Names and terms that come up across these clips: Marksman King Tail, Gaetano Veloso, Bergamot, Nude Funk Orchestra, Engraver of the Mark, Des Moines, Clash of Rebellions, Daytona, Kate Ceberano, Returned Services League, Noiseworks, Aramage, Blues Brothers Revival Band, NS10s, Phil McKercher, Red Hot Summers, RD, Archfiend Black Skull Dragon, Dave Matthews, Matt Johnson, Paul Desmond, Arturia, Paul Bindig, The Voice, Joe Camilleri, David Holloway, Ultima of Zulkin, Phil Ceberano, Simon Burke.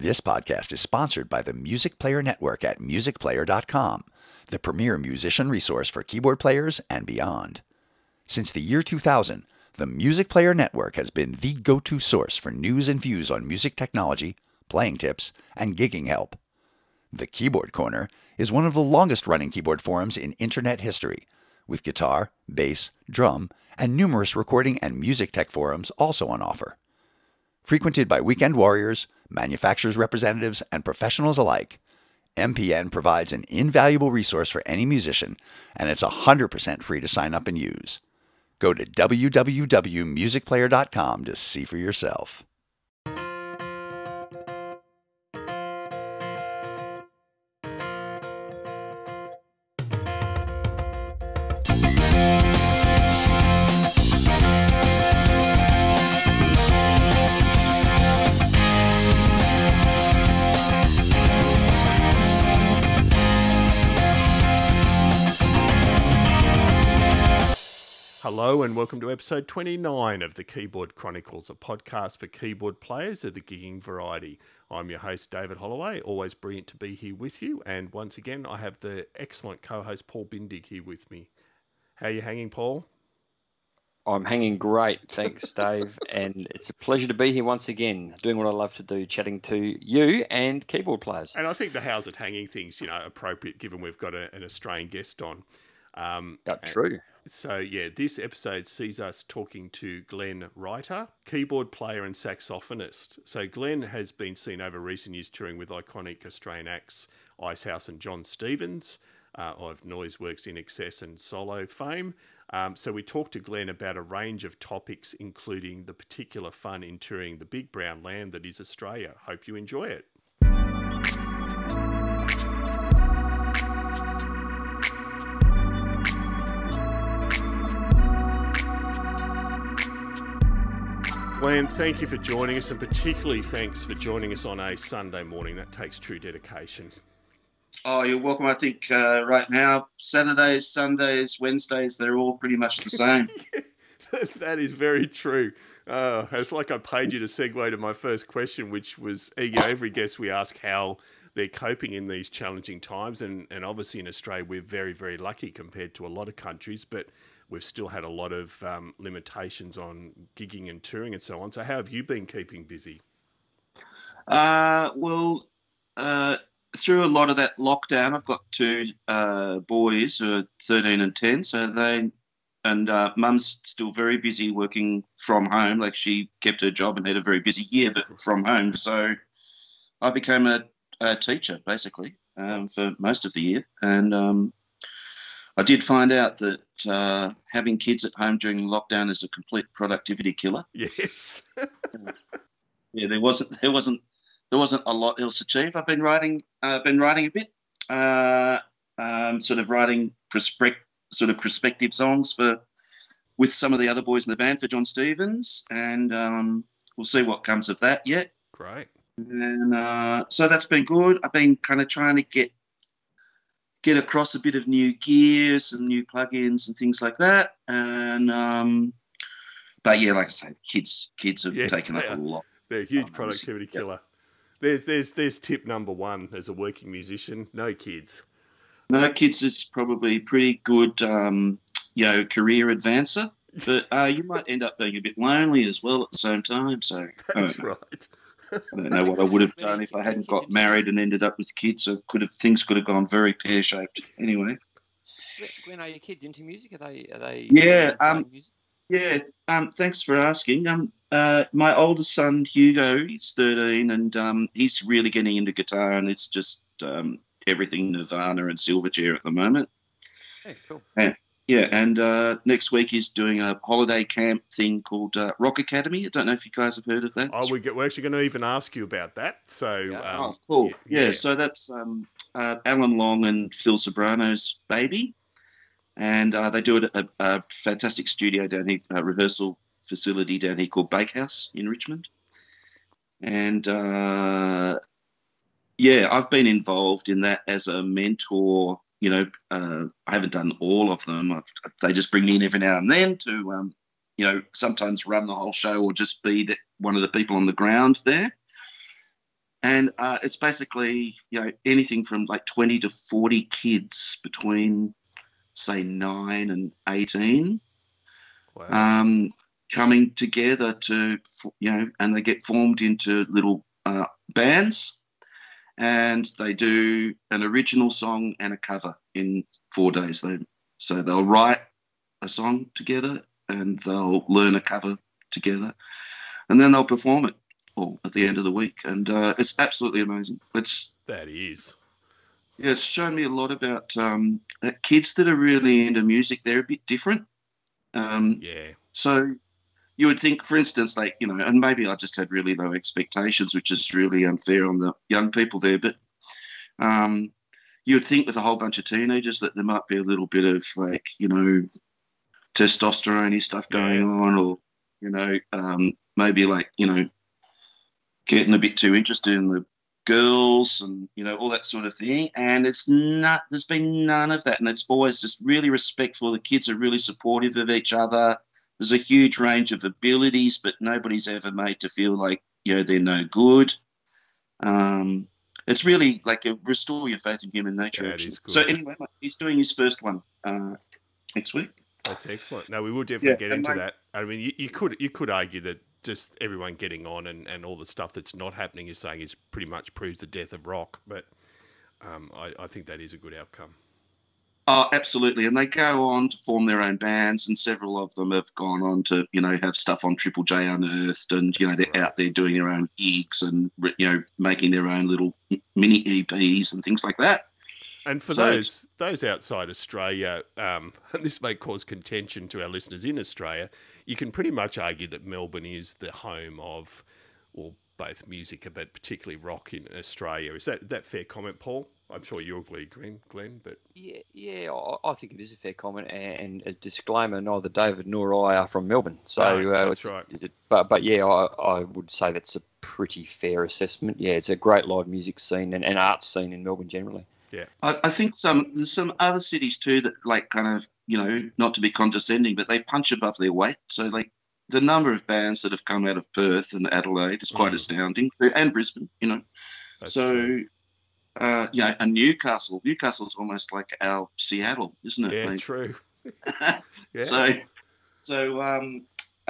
This podcast is sponsored by the Music Player Network at musicplayer.com, the premier musician resource for keyboard players and beyond. Since the year 2000, the Music Player Network has been the go-to source for news and views on music technology, playing tips, and gigging help. The Keyboard Corner is one of the longest-running keyboard forums in internet history, with guitar, bass, drum, and numerous recording and music tech forums also on offer. Frequented by weekend warriors, manufacturers' representatives, and professionals alike, MPN provides an invaluable resource for any musician, and it's 100% free to sign up and use. Go to www.musicplayer.com to see for yourself. Hello and welcome to episode 29 of the Keyboard Chronicles, a podcast for keyboard players of the gigging variety. I'm your host, David Holloway. Always brilliant to be here with you. And once again, I have the excellent co-host Paul Bindig here with me. How are you hanging, Paul? I'm hanging great. Thanks, Dave. And it's a pleasure to be here once again, doing what I love to do, chatting to you and keyboard players. And I think the how's it hanging thing's, you know, appropriate given we've got an Australian guest on. True. So, yeah, this episode sees us talking to Glenn Reither, keyboard player and saxophonist. So Glenn has been seen over recent years touring with iconic Australian acts Icehouse and Jon Stevens of Noiseworks, in Excess and solo fame. So we talked to Glenn about a range of topics, including the particular fun in touring the big brown land that is Australia. Hope you enjoy it. Glenn, thank you for joining us, and particularly thanks for joining us on a Sunday morning. That takes true dedication. Oh, you're welcome. I think right now, Saturdays, Sundays, Wednesdays, they're all pretty much the same. That is very true. It's like I paid you to segue to my first question, which was, you know, every guest we ask how they're coping in these challenging times. And obviously in Australia, we're very, very lucky compared to a lot of countries, but we've still had a lot of limitations on gigging and touring and so on. So how have you been keeping busy? Well, through a lot of that lockdown, I've got two boys who are 13 and 10. So they, and mum's still very busy working from home. Like, she kept her job and had a very busy year, but from home. So I became a teacher basically for most of the year. And I did find out that having kids at home during lockdown is a complete productivity killer. Yes. Yeah, there wasn't a lot else achieved. I've been writing a bit, sort of writing prospective songs with some of the other boys in the band for Jon Stevens, and we'll see what comes of that yet. Great. And so that's been good. I've been kind of trying to get across a bit of new gear, some new plugins and things like that. And but yeah, like I say, kids have taken up a lot. They're a huge productivity killer. There's tip number one as a working musician: no kids. No kids is probably pretty good, career advancer. But you might end up being a bit lonely as well at the same time. So that's right. I don't know what I would have done if I hadn't got married and ended up with kids. So things could have gone very pear-shaped. Anyway, when are your kids into music? Are they? Yeah, music? Yeah. Thanks for asking. My oldest son Hugo, he's 13, and he's really getting into guitar, and it's just everything Nirvana and Silverchair at the moment. Yeah, cool. And next week he's doing a holiday camp thing called Rock Academy. I don't know if you guys have heard of that. Oh, we're actually going to even ask you about that. So, yeah. Oh, cool. Yeah, so that's Alan Long and Phil Ceberano's baby. And they do it at a fantastic studio down here, a rehearsal facility down here called Bakehouse in Richmond. And, I've been involved in that as a mentor. You know, I haven't done all of them. They just bring me in every now and then to, sometimes run the whole show or just be one of the people on the ground there. And it's basically, you know, anything from like 20 to 40 kids between, say, 9 and 18. Wow. Coming together to, you know, and they get formed into little bands, and they do an original song and a cover in 4 days. So they'll write a song together and they'll learn a cover together, and then they'll perform it all at the end of the week. And it's absolutely amazing. Yeah, it's shown me a lot about that kids that are really into music, they're a bit different. So you would think, for instance, like, you know, and maybe I just had really low expectations, which is really unfair on the young people there, but you would think with a whole bunch of teenagers that there might be a little bit of, like, you know, testosterone-y stuff going on, or, you know, maybe like, you know, getting a bit too interested in the girls and, you know, all that sort of thing. And it's not, there's been none of that. And it's always just really respectful. The kids are really supportive of each other. There's a huge range of abilities, but nobody's ever made to feel like, you know, they're no good. It's really like a restore your faith in human nature. Yeah, actually. So anyway, he's doing his first one next week. That's excellent. No, we will definitely get into that. I mean, you could argue that just everyone getting on and all the stuff that's not happening is saying is pretty much proves the death of rock, but I think that is a good outcome. Oh, absolutely. And they go on to form their own bands, and several of them have gone on to, you know, have stuff on Triple J Unearthed, and, you know, they're out there doing their own gigs and, you know, making their own little mini EPs and things like that. And for those outside Australia, and this may cause contention to our listeners in Australia, you can pretty much argue that Melbourne is the home of, well, both music, but particularly rock in Australia. Is that fair comment, Paul? I'm sure you'll agree, Glenn, but... Yeah, I think it is a fair comment, and a disclaimer, neither David nor I are from Melbourne. So that's right. But yeah, I would say that's a pretty fair assessment. Yeah, it's a great live music scene and arts scene in Melbourne generally. Yeah, I think there's some other cities too that, like, kind of, you know, not to be condescending, but they punch above their weight. So, like, the number of bands that have come out of Perth and Adelaide is quite astounding, and Brisbane, you know. That's true. You know, and Newcastle's almost like our Seattle, isn't it? Yeah, mate? True. Yeah. So,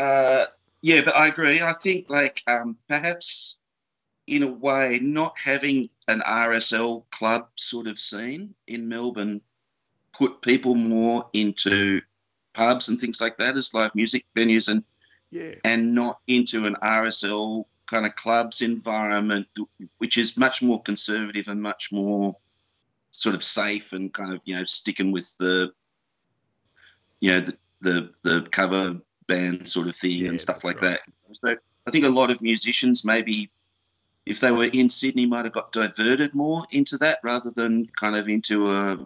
but I agree. I think, like, perhaps, in a way, not having an RSL club sort of scene in Melbourne put people more into pubs and things like that as live music venues, and not into an RSL kind of clubs environment, which is much more conservative and much more sort of safe and kind of, you know, sticking with the, you know, the cover band sort of thing and stuff like that. So I think a lot of musicians maybe, if they were in Sydney, might have got diverted more into that rather than kind of into a,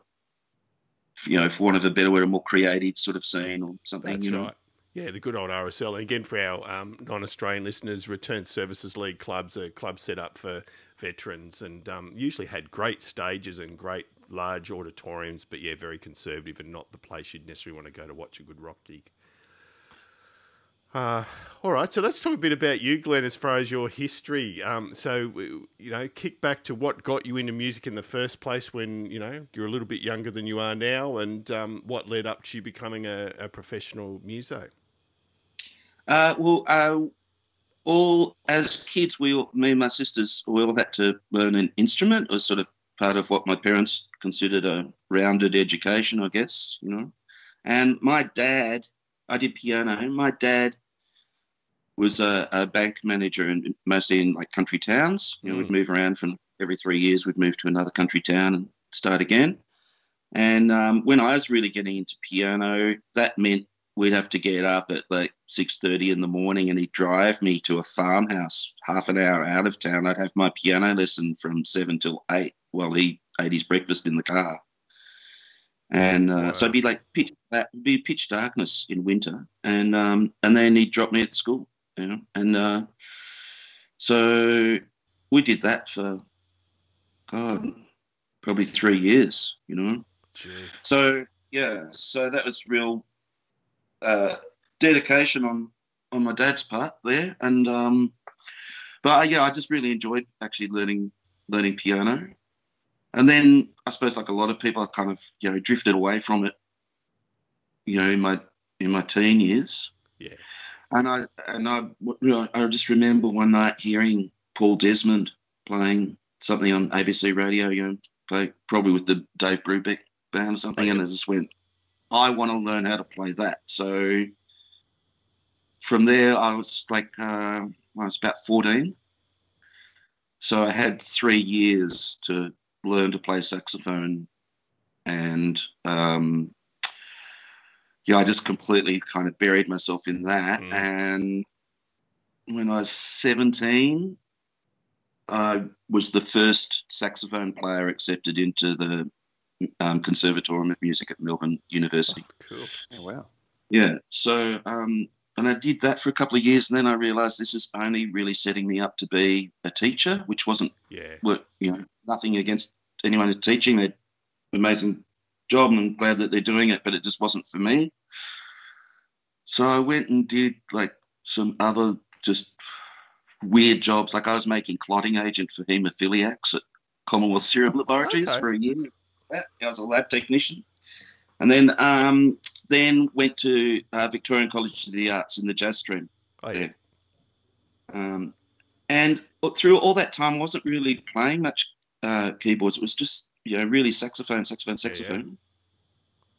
you know, for want of a better word, a more creative sort of scene or something. That's right. Yeah, the good old RSL. And again, for our non-Australian listeners, Returned Services League clubs are clubs set up for veterans, and usually had great stages and great large auditoriums, but, yeah, very conservative and not the place you'd necessarily want to go to watch a good rock gig. All right, so let's talk a bit about you, Glenn, as far as your history. So, you know, kick back to what got you into music in the first place when, you know, you're a little bit younger than you are now, and what led up to you becoming a professional muso? Well, as kids, me and my sisters, we all had to learn an instrument. It was sort of part of what my parents considered a rounded education, I guess, you know. And my dad, I did piano. My dad was a bank manager, and mostly in, like, country towns. You know, we'd move around from every 3 years. We'd move to another country town and start again. And when I was really getting into piano, that meant we'd have to get up at like 6:30 in the morning, and he'd drive me to a farmhouse half an hour out of town. I'd have my piano lesson from 7 till 8 while he ate his breakfast in the car. And so it'd be like pitch darkness in winter, and then he'd drop me at school, you know. And so we did that for probably 3 years, you know. Sure. So yeah, so that was real dedication on my dad's part there, and But yeah, I just really enjoyed actually learning piano. And then I suppose, like a lot of people, I kind of, you know, drifted away from it, you know, in my teen years. Yeah. And I just remember one night hearing Paul Desmond playing something on ABC Radio, you know, probably with the Dave Brubeck band or something, and I just went, I want to learn how to play that. So from there, I was like, I was about 14, so I had 3 years to learn to play saxophone, and yeah, I just completely kind of buried myself in that. Mm. And when I was 17, I was the first saxophone player accepted into the Conservatorium of Music at Melbourne University. Oh, cool. Oh, wow. Yeah. So, and I did that for a couple of years, and then I realised this is only really setting me up to be a teacher, which wasn't, you know, nothing against anyone who's teaching. They're an amazing job, and I'm glad that they're doing it, but it just wasn't for me. So I went and did, like, some other just weird jobs. Like, I was making clotting agent for haemophiliacs at Commonwealth Serum Laboratories for a year. I was a lab technician. And then went to Victorian College of the Arts in the jazz stream. Oh, yeah. And through all that time, I wasn't really playing much keyboards. It was just, you know, really saxophone. Yeah.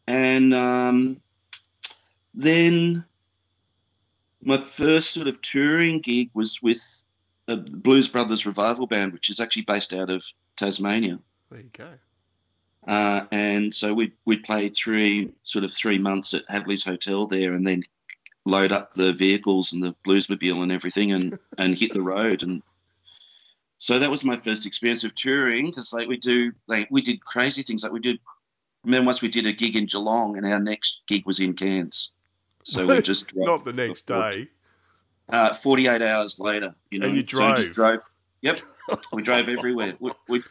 And then my first sort of touring gig was with the Blues Brothers Revival Band, which is actually based out of Tasmania. There you go. And so we played three months at Hadley's Hotel there, and then load up the vehicles and the bluesmobile and everything, and hit the road. And so that was my first experience of touring, because we did crazy things. Like once we did a gig in Geelong, and our next gig was in Cairns. So we just drove. Not the next day. 48 hours later, you know. And you drove. So we just drove. Yep. We drove everywhere.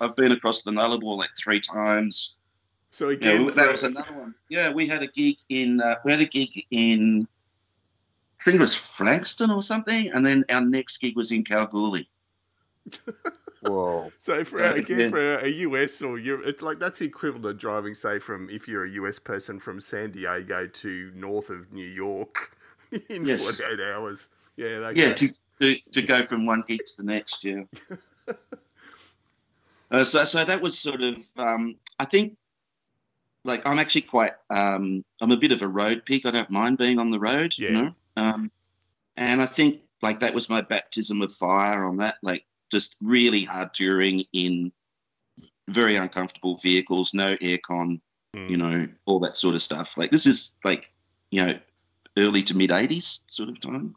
I've been across the Nullarbor like 3 times. So again, yeah, that was another one. Yeah, we had a gig in I think it was Frankston or something, and then our next gig was in Kalgoorlie. Whoa! So for a US or Europe, it's like that's the equivalent of driving, say, from if you're a US person, from San Diego to north of New York in 48 hours. Yeah. To go from one gig to the next. Yeah. So that was sort of, I think, like, I'm actually quite, I'm a bit of a road pig. I don't mind being on the road, you know. And I think, like, that was my baptism of fire on that, like, just really hard touring in very uncomfortable vehicles, no aircon, you know, all that sort of stuff. Like, this is, like, you know, early to mid-'80s sort of time.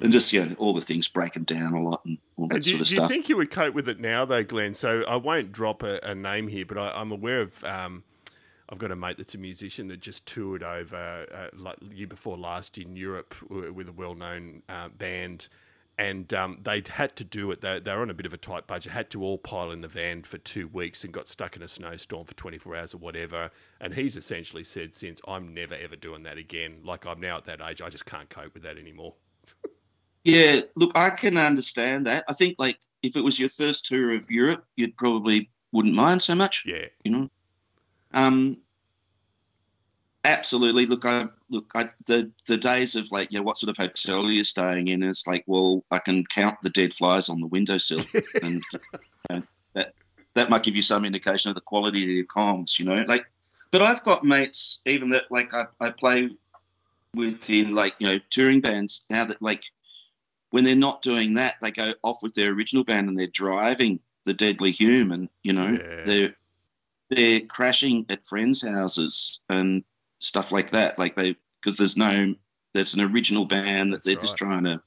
And just, you know, all the things breaking down a lot and all that sort of stuff. Do you think you would cope with it now, though, Glenn? So I won't drop a name here, but I'm aware of I've got a mate that's a musician that just toured over year before last in Europe with a well-known band, and they'd had to do it. They were on a bit of a tight budget, had to all pile in the van for 2 weeks and got stuck in a snowstorm for 24 hours or whatever. And he's essentially said since, I'm never, ever doing that again. Like, I'm now at that age, I just can't cope with that anymore. Yeah, look, I can understand that. I think, like, if it was your first tour of Europe, you'd probably wouldn't mind so much. Yeah, you know. Absolutely. Look, the days of, like, you know, what sort of hotel you're staying in, it's like, well, I can count the dead flies on the windowsill, and you know, that might give you some indication of the quality of your comms, you know. Like, but I've got mates even that, like, I play within, like, you know, touring bands now that, like, when they're not doing that, they go off with their original band and they're driving the Deadly Hume, and, you know, they're crashing at friends' houses and stuff like that. Like, because there's an original band that they're just trying to,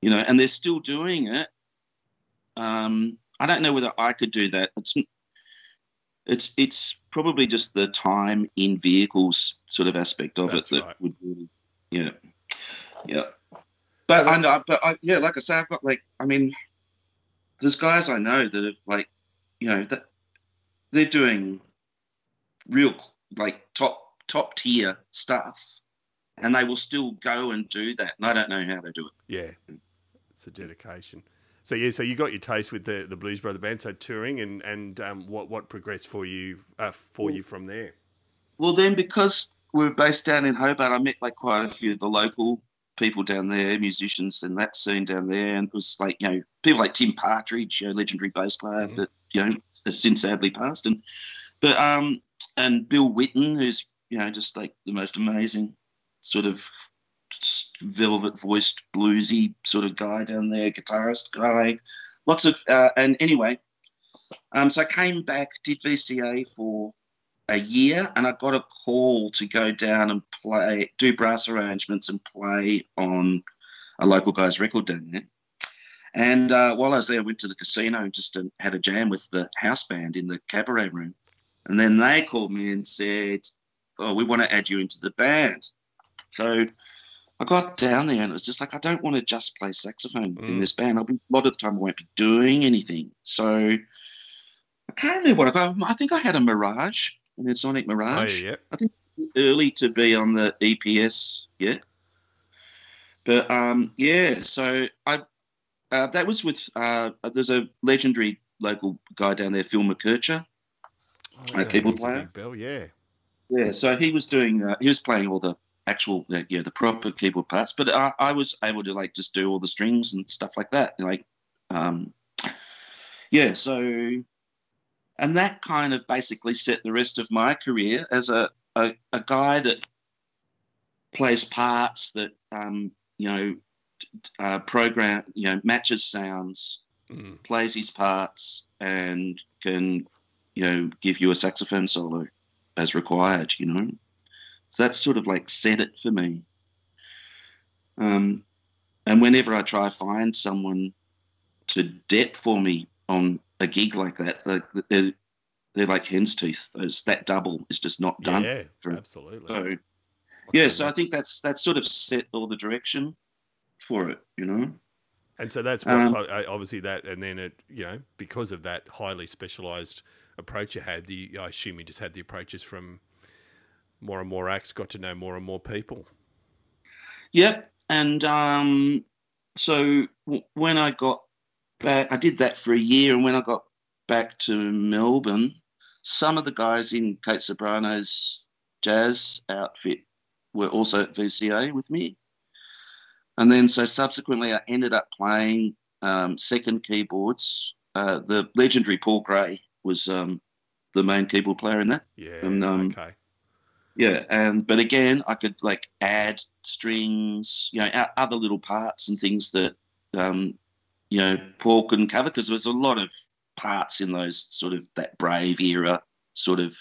you know, and they're still doing it. I don't know whether I could do that. It's probably just the time in vehicles sort of aspect of it that would really, yeah. Yeah. But I know, yeah, like I say, I've got, like, I mean, there's guys I know that have, like, you know, that they're doing real, like, top tier stuff, and they will still go and do that, and I don't know how they do it. Yeah, It's a dedication. So yeah, so you got your taste with the Blues Brothers Band. So touring and what progressed for you from there? Well, then because we were based down in Hobart, I met like quite a few of the local people down there, musicians in that scene down there, and it was like, you know, people like Tim Partridge, you know, legendary bass player, but you know, has since sadly passed, and Bill Whitten, who's, you know, just like the most amazing sort of velvet voiced bluesy sort of guy down there, guitarist guy, lots of and anyway, so I came back, did VCA for a year, and I got a call to go down and play, do brass arrangements and play on a local guy's record down there. And while I was there, I went to the casino and just had a jam with the house band in the cabaret room. And then they called me and said, "Oh, we want to add you into the band." So I got down there and it was just like, I don't want to just play saxophone in this band. A lot of the time I won't be doing anything. So I can't remember what I think I had a Mirage, an Sonic Mirage. Oh, yeah. I think early to be on the EPS yet. But, yeah, so I that was with there's a legendary local guy down there, Phil McKercher, a keyboard player. Bell, yeah. Yeah, so he was doing he was playing all the actual, yeah, the proper keyboard parts, but I was able to, like, just do all the strings and stuff like that. And, like, yeah, so... And that kind of basically set the rest of my career as a guy that plays parts that, you know, program, you know, matches sounds, plays his parts, and can, you know, give you a saxophone solo as required, you know. So that's sort of like set it for me. And whenever I try to find someone to dep for me on a gig like that, like they're like hen's teeth. That double is just not done. Yeah, for absolutely. So, yeah, so I think that's sort of set all the direction for it, you know. And so that's what, obviously that, and then it, you know, because of that highly specialised approach you had, I assume you just had the approaches from more and more acts, got to know more and more people. Yep, and so when I got back, I did that for a year, and when I got back to Melbourne, some of the guys in Kate Ceberano's jazz outfit were also at VCA with me. And then so subsequently I ended up playing second keyboards. The legendary Paul Gray was the main keyboard player in that. Yeah, and, okay. Yeah, but again, I could, like, add strings, you know, other little parts and things that – you know, Paul couldn't cover, because there was a lot of parts in those sort of that Brave era sort of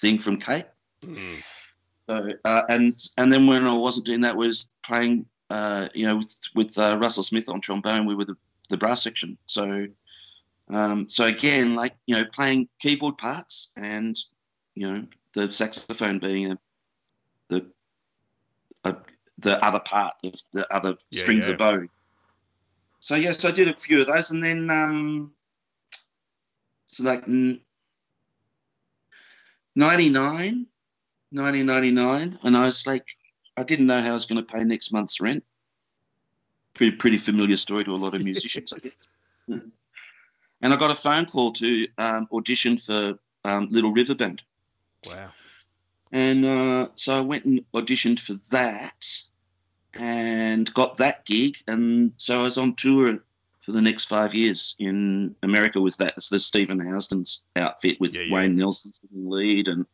thing from Kate. So, and then when I wasn't doing that, was playing, you know, with Russell Smith on trombone. We were the brass section. So, so again, like, you know, playing keyboard parts and, you know, the saxophone being the other part of the other string of the bow. So, yes, I did a few of those, and then so like 1999, and I was like, I didn't know how I was going to pay next month's rent. Pretty familiar story to a lot of musicians, I guess. And I got a phone call to audition for Little River Band. Wow. And so I went and auditioned for that, and got that gig, and so I was on tour for the next 5 years in America with that. It's the Stephen Housden's outfit with Wayne Nelson's lead, and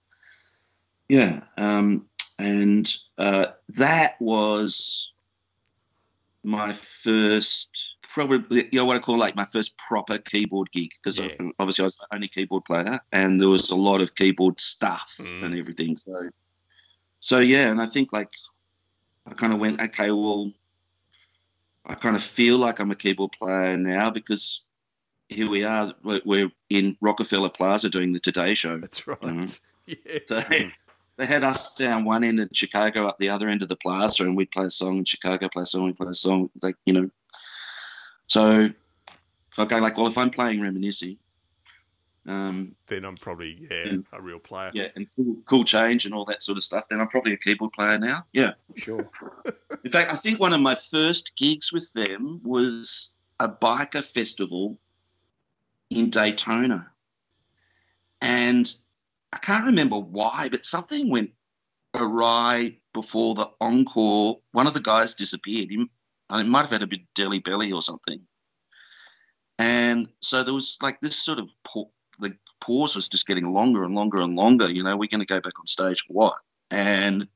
yeah, that was my first, probably, you know, what I call like my first proper keyboard gig, because obviously I was the only keyboard player, and there was a lot of keyboard stuff and everything. So yeah, and I think like, I kind of went, okay, well, I kind of feel like I'm a keyboard player now, because here we are, we're in Rockefeller Plaza doing the Today Show. That's right. You know? Yeah. So they had us down one end of Chicago, up the other end of the plaza, and we'd play a song in Chicago, play a song, we'd play a song, like, you know. So I go like, well, if I'm playing Reminiscing Then I'm probably a real player. Yeah, and cool change and all that sort of stuff. Then I'm probably a keyboard player now. Yeah, sure. In fact, I think one of my first gigs with them was a biker festival in Daytona. And I can't remember why, but something went awry before the encore. One of the guys disappeared. He might have had a bit of dilly belly or something. And so there was like this sort of the pause was just getting longer and longer and longer. You know, we're going to go back on stage for what? And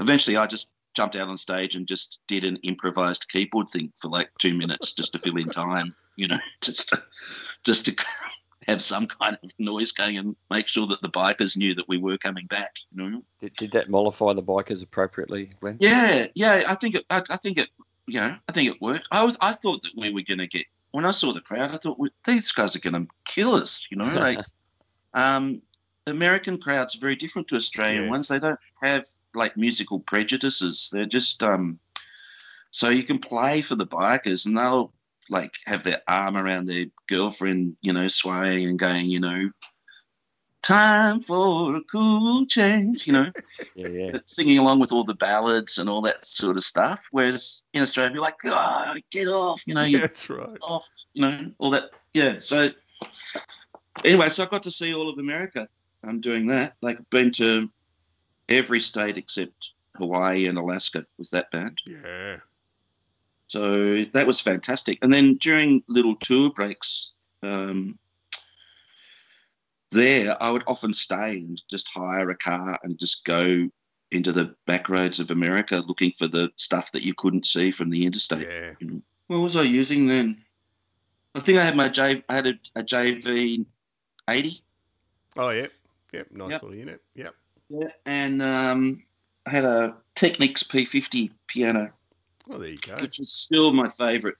eventually I just jumped out on stage and just did an improvised keyboard thing for like 2 minutes just to fill in time, you know, just to have some kind of noise going and make sure that the bikers knew that we were coming back. You know, did that mollify the bikers appropriately, Glenn? Yeah. I think it worked. I thought that we were going to get. When I saw the crowd, I thought, well, these guys are going to kill us, you know. Like, American crowds are very different to Australian ones. They don't have, like, musical prejudices. They're just so you can play for the bikers and they'll, like, have their arm around their girlfriend, you know, swaying and going, you know, time for a cool change, you know, singing along with all the ballads and all that sort of stuff. Whereas in Australia, you're like, oh, get off, you know, that's right, off, you know, all that. Yeah. So anyway, so I got to see all of America. I'm doing that. Like, I've been to every state except Hawaii and Alaska with that band. Yeah. So that was fantastic. And then during little tour breaks, there, I would often stay and just hire a car and just go into the back roads of America looking for the stuff that you couldn't see from the interstate. Yeah. What was I using then? I think I had a JV 80. Oh, yeah. Yep, nice little unit. Yep. Yeah, and I had a Technics P50 piano. Well, there you go. Which is still my favourite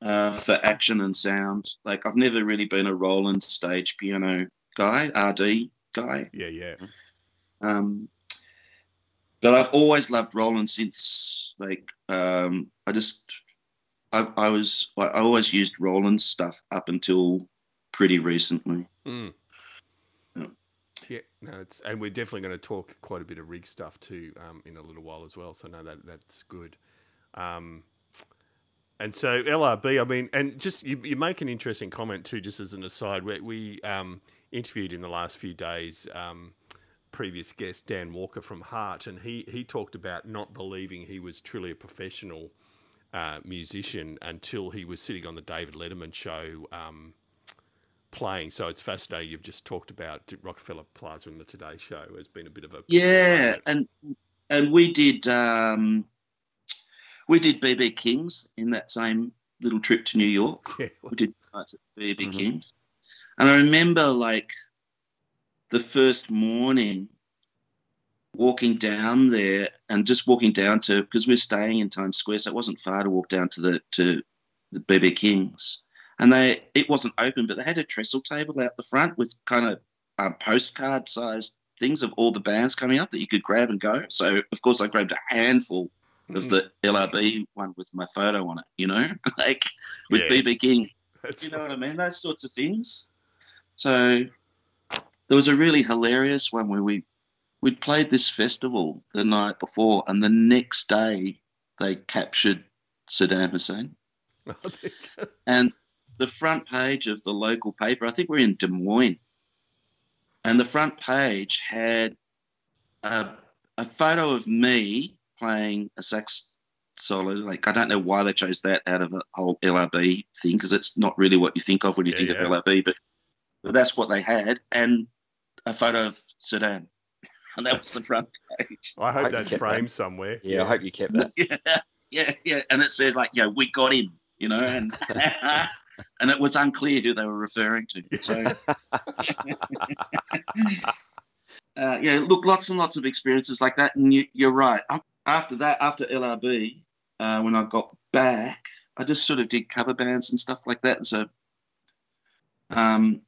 for action and sound. Like, I've never really been a Roland stage piano RD guy. Yeah. But I've always loved Roland since, like, I always used Roland stuff up until pretty recently. Mm. Yeah, no, and we're definitely going to talk quite a bit of rig stuff too in a little while as well. So no, that's good. And so LRB, I mean, and just you make an interesting comment too, just as an aside. We interviewed in the last few days previous guest Dan Walker from Heart, and he talked about not believing he was truly a professional musician until he was sitting on the David Letterman show playing. So it's fascinating. You've just talked about Rockefeller Plaza in the Today Show has been a bit of a moment. and we did. We did BB Kings in that same little trip to New York. Yeah. We did nights at BB Kings. And I remember, like, the first morning walking down there and just walking down to – because we're staying in Times Square, so it wasn't far to walk down to the BB Kings. And it wasn't open, but they had a trestle table out the front with kind of postcard-sized things of all the bands coming up that you could grab and go. So, of course, I grabbed a handful – of the LRB one with my photo on it, you know, like with BB King. That's what I mean? Those sorts of things. So there was a really hilarious one where we'd played this festival the night before, and the next day they captured Saddam Hussein. And the front page of the local paper, I think we're in Des Moines, and the front page had a photo of me playing a sax solo. Like, I don't know why they chose that out of a whole LRB thing, because it's not really what you think of when you think of LRB, but that's what they had, and a photo of Sudan, and that was the front page. I hope that's framed somewhere. Yeah, I hope you kept that. Yeah. And it said, like, yeah, we got him, you know, and and it was unclear who they were referring to. So look, lots and lots of experiences like that, and you're right. After LRB, when I got back, I just sort of did cover bands and stuff like that. And so had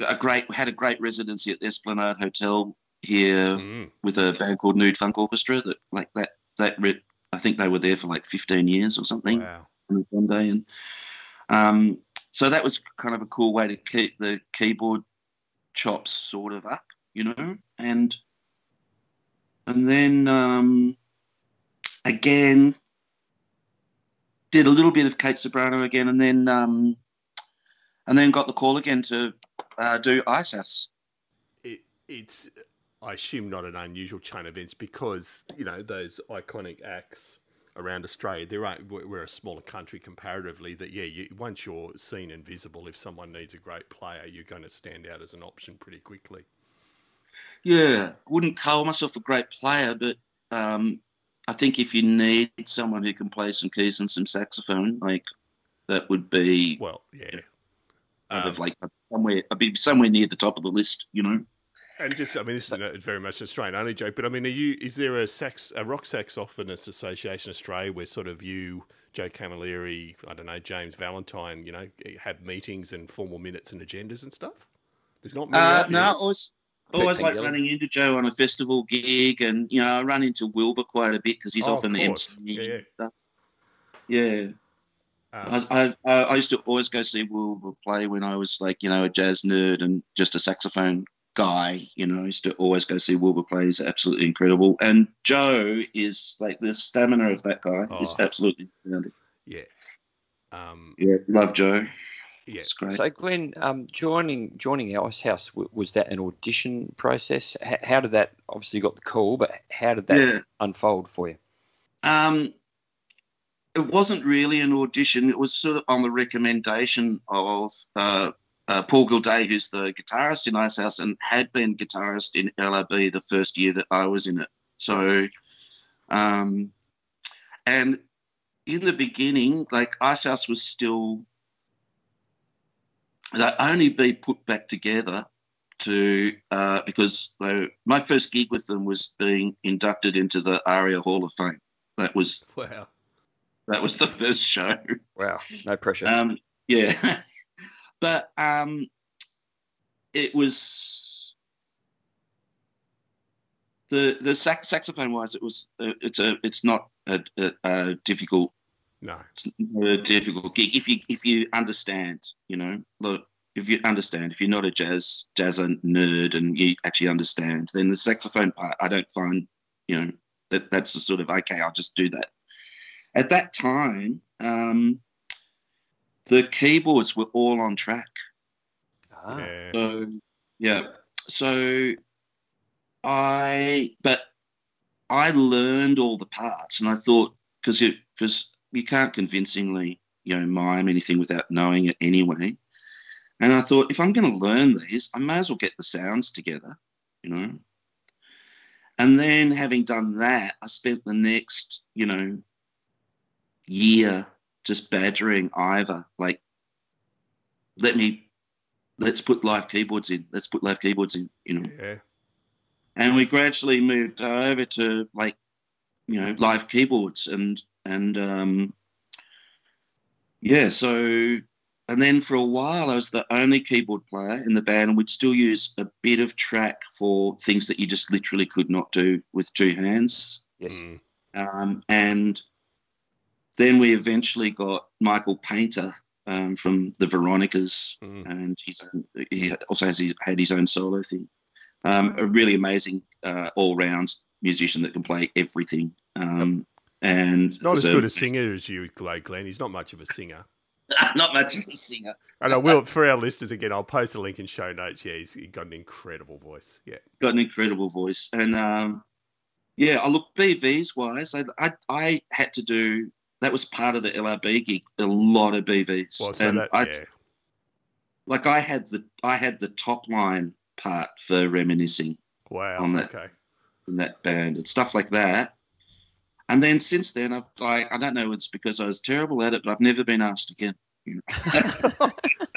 a great residency at the Esplanade Hotel here with a band called Nude Funk Orchestra. I think they were there for like 15 years or something. Wow. One day, and So that was kind of a cool way to keep the keyboard chops sort of up, you know. And then again, did a little bit of Kate Ceberano again, and then got the call again to do Icehouse. It's I assume not an unusual chain of events because, you know, those iconic acts around Australia, there aren't, we're a smaller country comparatively, that, yeah, you, once you're seen and visible, if someone needs a great player, you're going to stand out as an option pretty quickly. Yeah, wouldn't call myself a great player, but I think if you need someone who can play some keys and some saxophone, like, that would be... Well, yeah. Kind of like somewhere, I'd be somewhere near the top of the list, you know? And just, I mean, this is very much an Australian-only joke, but I mean, is there a rock saxophonist association in Australia where sort of you, Joe Camilleri, I don't know, James Valentine, you know, have meetings and formal minutes and agendas and stuff? There's not many. No, I always like running into Joe on a festival gig, and, you know, I run into Wilbur quite a bit because he's often the MC and stuff. Yeah. I used to always go see Wilbur play when I was like, you know, a jazz nerd and just a saxophone guy, you know. I used to always go see Wilbur play. He's absolutely incredible. And Joe is like, the stamina of that guy is absolutely astounding. Yeah. Yeah, love Joe. Yeah. It's great. So, Glenn, joining Icehouse, was that an audition process? How did that, obviously you got the call, but how did that unfold for you? It wasn't really an audition. It was sort of on the recommendation of Paul Gilday, who's the guitarist in Icehouse and had been guitarist in LRB the first year that I was in it. So, and in the beginning, like, Icehouse was still, they'd only be put back together to, because my first gig with them was being inducted into the ARIA Hall of Fame. That was, wow. That was the first show. Wow, no pressure. Yeah. But it was the saxophone wise. It was it's not a difficult gig if you understand, you know. Look, if you understand, if you're not a jazz nerd and you actually understand, then the saxophone part I don't find, you know, that's the sort of okay. I'll just do that. At that time. The keyboards were all on track. Yeah. So, yeah. So I learned all the parts, and I thought, because you can't convincingly, you know, mime anything without knowing it anyway. And I thought, if I'm going to learn these, I may as well get the sounds together, you know. And then having done that, I spent the next, you know, year just badgering Ivor, like, let's put live keyboards in. Let's put live keyboards in, you know. Yeah. And we gradually moved over to, like, you know, live keyboards and yeah. So, and then for a while I was the only keyboard player in the band, and we'd still use a bit of track for things that you just literally could not do with two hands. Yes. Mm. And then we eventually got Michael Paynter from the Veronicas, and he also had his own solo thing. A really amazing all-round musician that can play everything. And not as good a singer as you, Glenn. He's not much of a singer. Not much of a singer. And I will, for our listeners again, I'll post a link in show notes. Yeah, he's got an incredible voice. Yeah, got an incredible voice. And yeah, I look BVs wise. I had to do. That was part of the LRB gig. A lot of BVs, well, so and that, yeah. Like I had the top line part for reminiscing. Wow. On that, okay. In that band and stuff like that. And then since then, I don't know. It's because I was terrible at it, but I've never been asked again.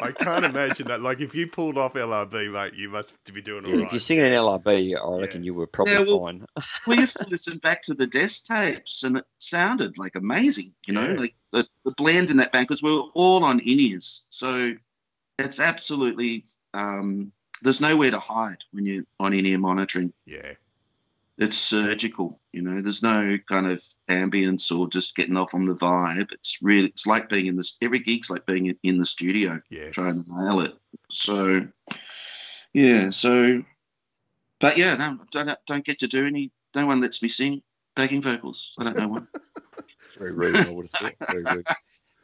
I can't imagine that. Like, if you pulled off LRB, mate, you must be doing all right. If you're singing an LRB, I reckon you were probably fine. We used to listen back to the Desk tapes, and it sounded, like, amazing, you know, like the blend in that band, because we were all on in-ears. So it's absolutely there's nowhere to hide when you're on in-ear monitoring. Yeah. it's surgical, you know. There's no kind of ambience or just getting off on the vibe. It's really, it's like being in this, every gig's like being in the studio, trying to nail it. So, yeah, so, but yeah, no, don't get to do any, no one lets me sing backing vocals. I don't know why. Very rude, I would have thought. Very rude.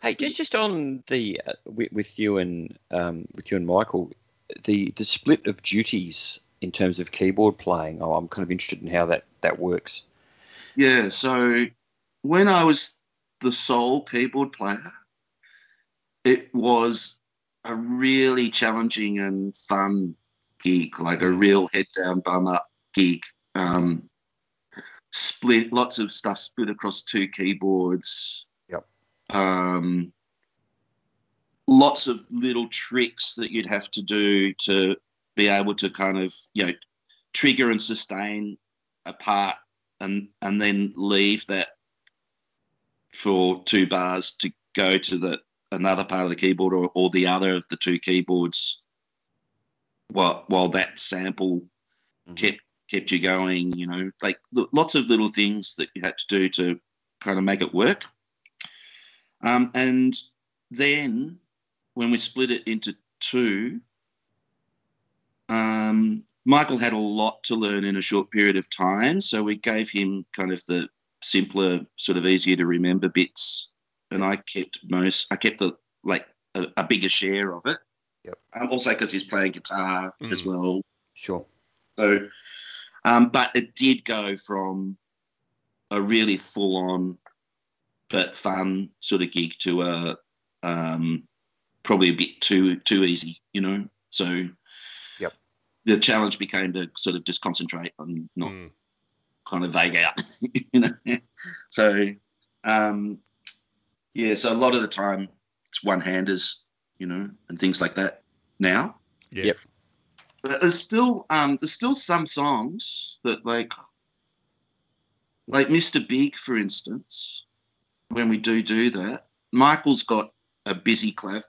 Hey, just on the, with you and Michael, the split of duties in terms of keyboard playing, I'm kind of interested in how that works. Yeah, so when I was the sole keyboard player, it was a really challenging and fun gig, like a real head-down, bum-up gig. Split, lots of stuff split across two keyboards. Yep. Lots of little tricks that you'd have to do to be able to kind of, you know, trigger and sustain a part and then leave that for two bars to go to another part of the keyboard or the other of the two keyboards while that sample kept you going, you know, like lots of little things that you had to do to kind of make it work. And then when we split it into two, Michael had a lot to learn in a short period of time, so we gave him kind of the simpler, sort of easier to remember bits, and I kept a bigger share of it. Yep. Also because he's playing guitar as well. Sure. So, but it did go from a really full-on but fun sort of gig to a probably a bit too easy, you know. So. The challenge became to sort of just concentrate and not kind of vague out, you know. So, yeah, so a lot of the time it's one-handers, you know, and things like that now. Yeah. Yep. But there's still some songs that like Mr. Big, for instance, when we do that, Michael's got a busy synth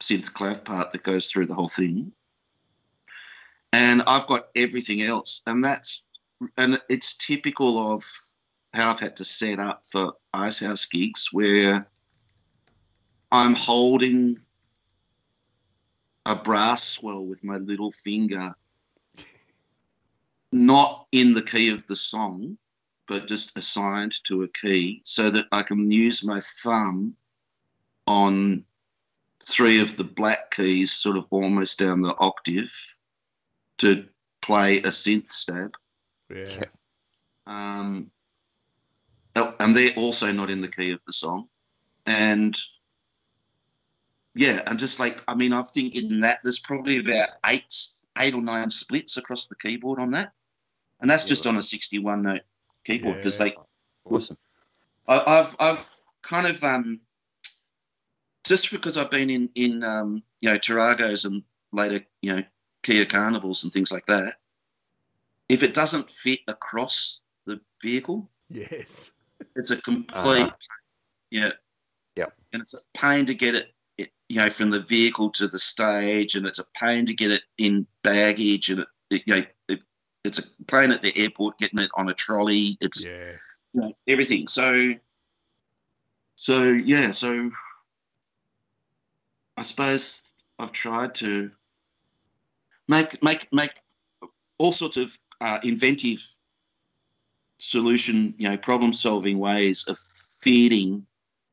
clav part that goes through the whole thing. And I've got everything else, and it's typical of how I've had to set up for Icehouse gigs, where I'm holding a brass swell with my little finger, not in the key of the song, but just assigned to a key, so that I can use my thumb on three of the black keys, sort of almost down the octave, to play a synth stab. Yeah. And they're also not in the key of the song. And, yeah, and just like, I mean, I think in that there's probably about eight or nine splits across the keyboard on that. And that's just on a 61-note keyboard because awesome. I've kind of, just because I've been in you know, Tarragos and later, you know, Kia Carnivals and things like that, if it doesn't fit across the vehicle, it's a complete and it's a pain to get it, you know, from the vehicle to the stage, and it's a pain to get it in baggage, and it's a pain at the airport getting it on a trolley. It's you know, everything. So I suppose I've tried to make all sorts of inventive solution, you know, problem-solving ways of feeding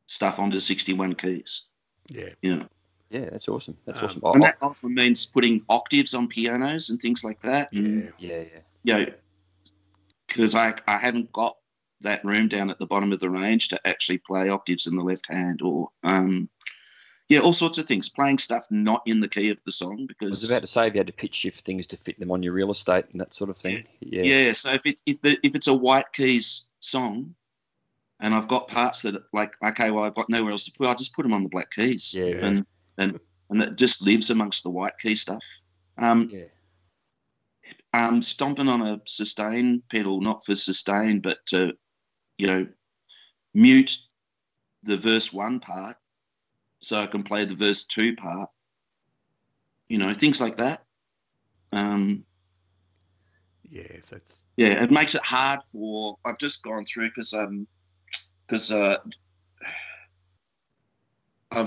stuff onto 61 keys. Yeah. You know? Yeah, that's awesome. That's awesome. And that often means putting octaves on pianos and things like that. And, you know, because I haven't got that room down at the bottom of the range to actually play octaves in the left hand or all sorts of things. Playing stuff not in the key of the song because... I was about to say, if you had to pitch shift things to fit them on your real estate and that sort of thing. Yeah, so if it's a white keys song and I've got parts that, like, okay, well, I've got nowhere else to put, I'll just put them on the black keys. Yeah. And it just lives amongst the white key stuff. Stomping on a sustain pedal, not for sustain, but to, you know, mute the verse one part so I can play the verse two part, you know, things like that. Yeah, it makes it hard for – I've just gone through because I've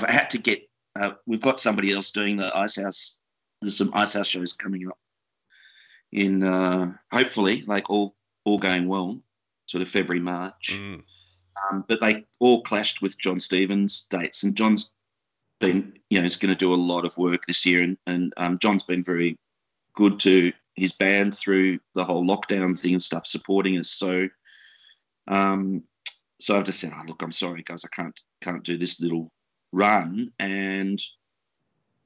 had to get we've got somebody else doing the Icehouse. There's some Icehouse shows coming up in hopefully, like all going well, sort of February, March. Mm. But they all clashed with Jon Stevens' dates, and Jon's been, you know, he's going to do a lot of work this year, and Jon's been very good to his band through the whole lockdown thing and stuff, supporting us. So I've just said, oh, look, I'm sorry, guys, I can't do this little run. And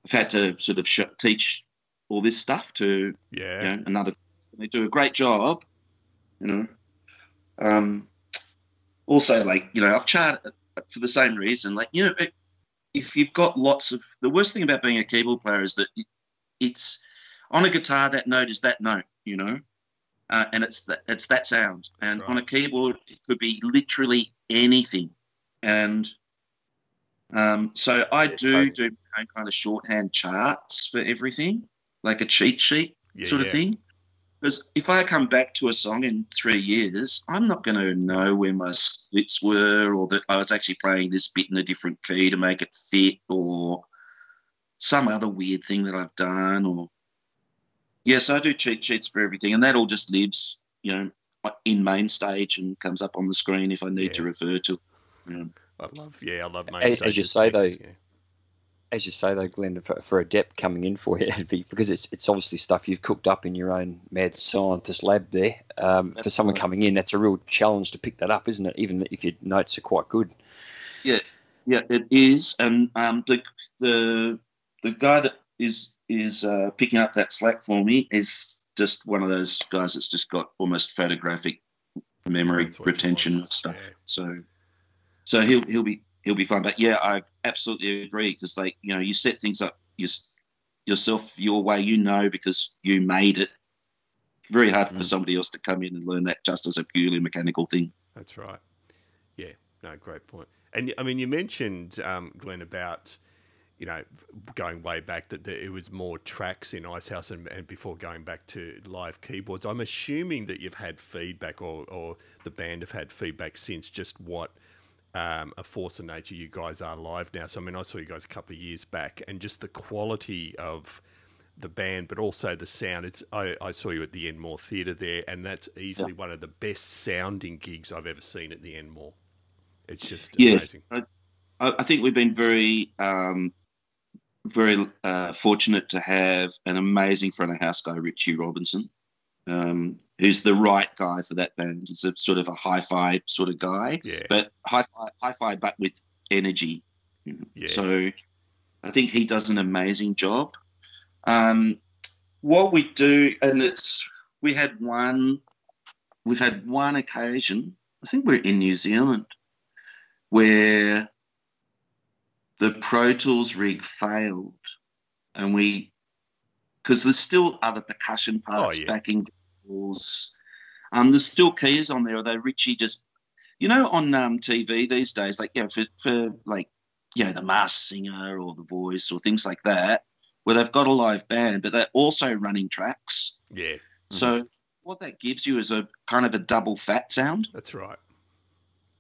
I've had to sort of teach all this stuff to you know, another. They do a great job, you know. Also, like, you know, I've charted for the same reason. Like, you know, if you've got lots of – the worst thing about being a keyboard player is that it's – on a guitar, that note is that note, you know, and it's that sound. And right. On a keyboard, it could be literally anything. And so I do my own kind of shorthand charts for everything, like a cheat sheet sort of thing. Because if I come back to a song in 3 years, I'm not going to know where my splits were, or that I was actually playing this bit in a different key to make it fit, or some other weird thing that I've done, or... Yes, I do cheat sheets for everything, and that all just lives, you know, in Main Stage and comes up on the screen if I need to refer to. You know. I love Main Stage. As you say, though, Glenn, for a depth coming in for you, because it's obviously stuff you've cooked up in your own mad scientist lab there. For someone coming in, that's a real challenge to pick that up, isn't it? Even if your notes are quite good. Yeah, it is, and the guy that is picking up that slack for me is just one of those guys that's just got almost photographic memory retention of stuff. Yeah. So he'll be fine. But yeah, I absolutely agree, because, like, you know, you set things up yourself your way, you know, because you made it. Very hard for somebody else to come in and learn that just as a purely mechanical thing. That's right. Yeah. No, great point. And I mean, you mentioned Glenn about, you know, going way back, that it was more tracks in Icehouse and before going back to live keyboards. I'm assuming that you've had feedback or the band have had feedback since, just what a force of nature you guys are live now. So, I mean, I saw you guys a couple of years back, and just the quality of the band, but also the sound. I saw you at the Enmore Theatre there, and that's easily one of the best sounding gigs I've ever seen at the Enmore. It's just amazing. I think we've been very... very fortunate to have an amazing front of house guy, Richie Robinson, who's the right guy for that band. He's a sort of a hi-fi sort of guy, but hi-fi but with energy. So I think he does an amazing job. What we do, and we've had one occasion, I think we're in New Zealand, where the Pro Tools rig failed, and because there's still other percussion parts, backing vocals, there's still keys on there, although Richie just, you know, on TV these days, like, for The Masked Singer or The Voice or things like that, where they've got a live band, but they're also running tracks. Yeah. Mm-hmm. So what that gives you is a kind of a double fat sound. That's right.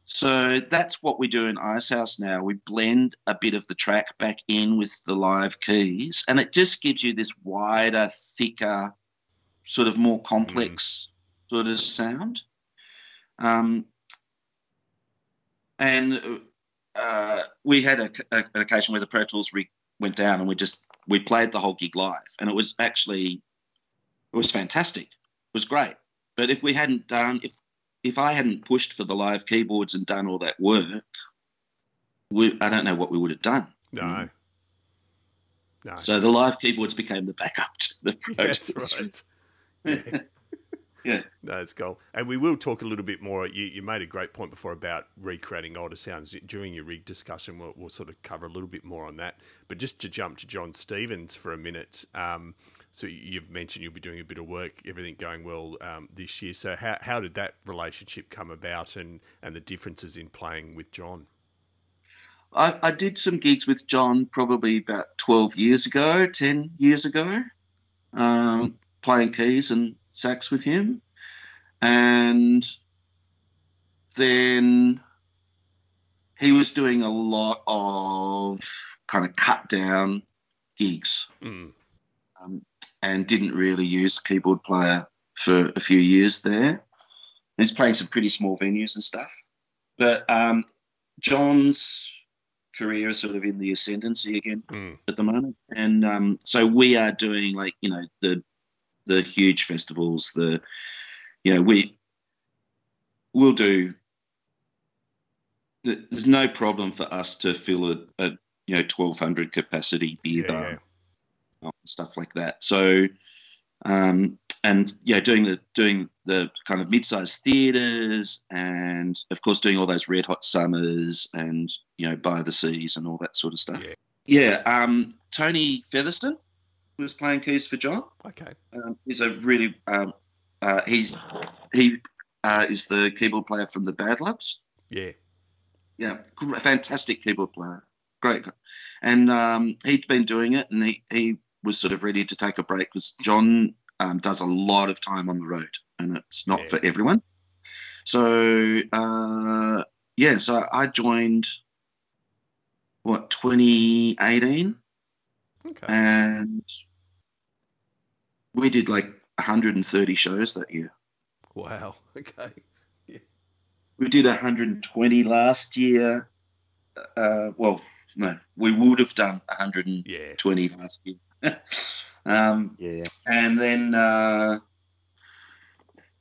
So that's what we do in Icehouse now. We blend a bit of the track back in with the live keys, and it just gives you this wider, thicker, sort of more complex sort of sound. And we had an occasion where the Pro Tools rig went down, and we played the whole gig live, and it was fantastic. It was great. But if we hadn't done... If I hadn't pushed for the live keyboards and done all that work, I don't know what we would have done. No. So the live keyboards became the backup to the project. That's right. Yeah. No, it's cool. And we will talk a little bit more. You made a great point before about recreating older sounds. During your rig discussion, we'll sort of cover a little bit more on that. But just to jump to Jon Stevens for a minute, so you've mentioned you'll be doing a bit of work, everything going well this year. So how did that relationship come about, and the differences in playing with Jon? I did some gigs with Jon probably about 10 years ago. playing keys and sax with him. And then he was doing a lot of kind of cut down gigs and didn't really use keyboard player for a few years there. He's playing some pretty small venues and stuff. But John's career is sort of in the ascendancy again at the moment. And so we are doing, like, you know, the huge festivals, the, you know, we'll do, there's no problem for us to fill a you know, 1,200 capacity beer bar and stuff like that. So, and yeah, doing the kind of mid-sized theatres, and of course doing all those Red Hot Summers and, you know, By the Seas and all that sort of stuff. Yeah. Tony Featherston was playing keys for John. Okay. He's a really he is the keyboard player from the Bad Labs. Yeah, fantastic keyboard player, great, and he'd been doing it, and he was sort of ready to take a break because John does a lot of time on the road, and it's not for everyone. So so I joined 2018, and we did like 130 shows that year. Wow. Okay. Yeah. We did 120 last year. Well, no, we would have done 120 last year. And then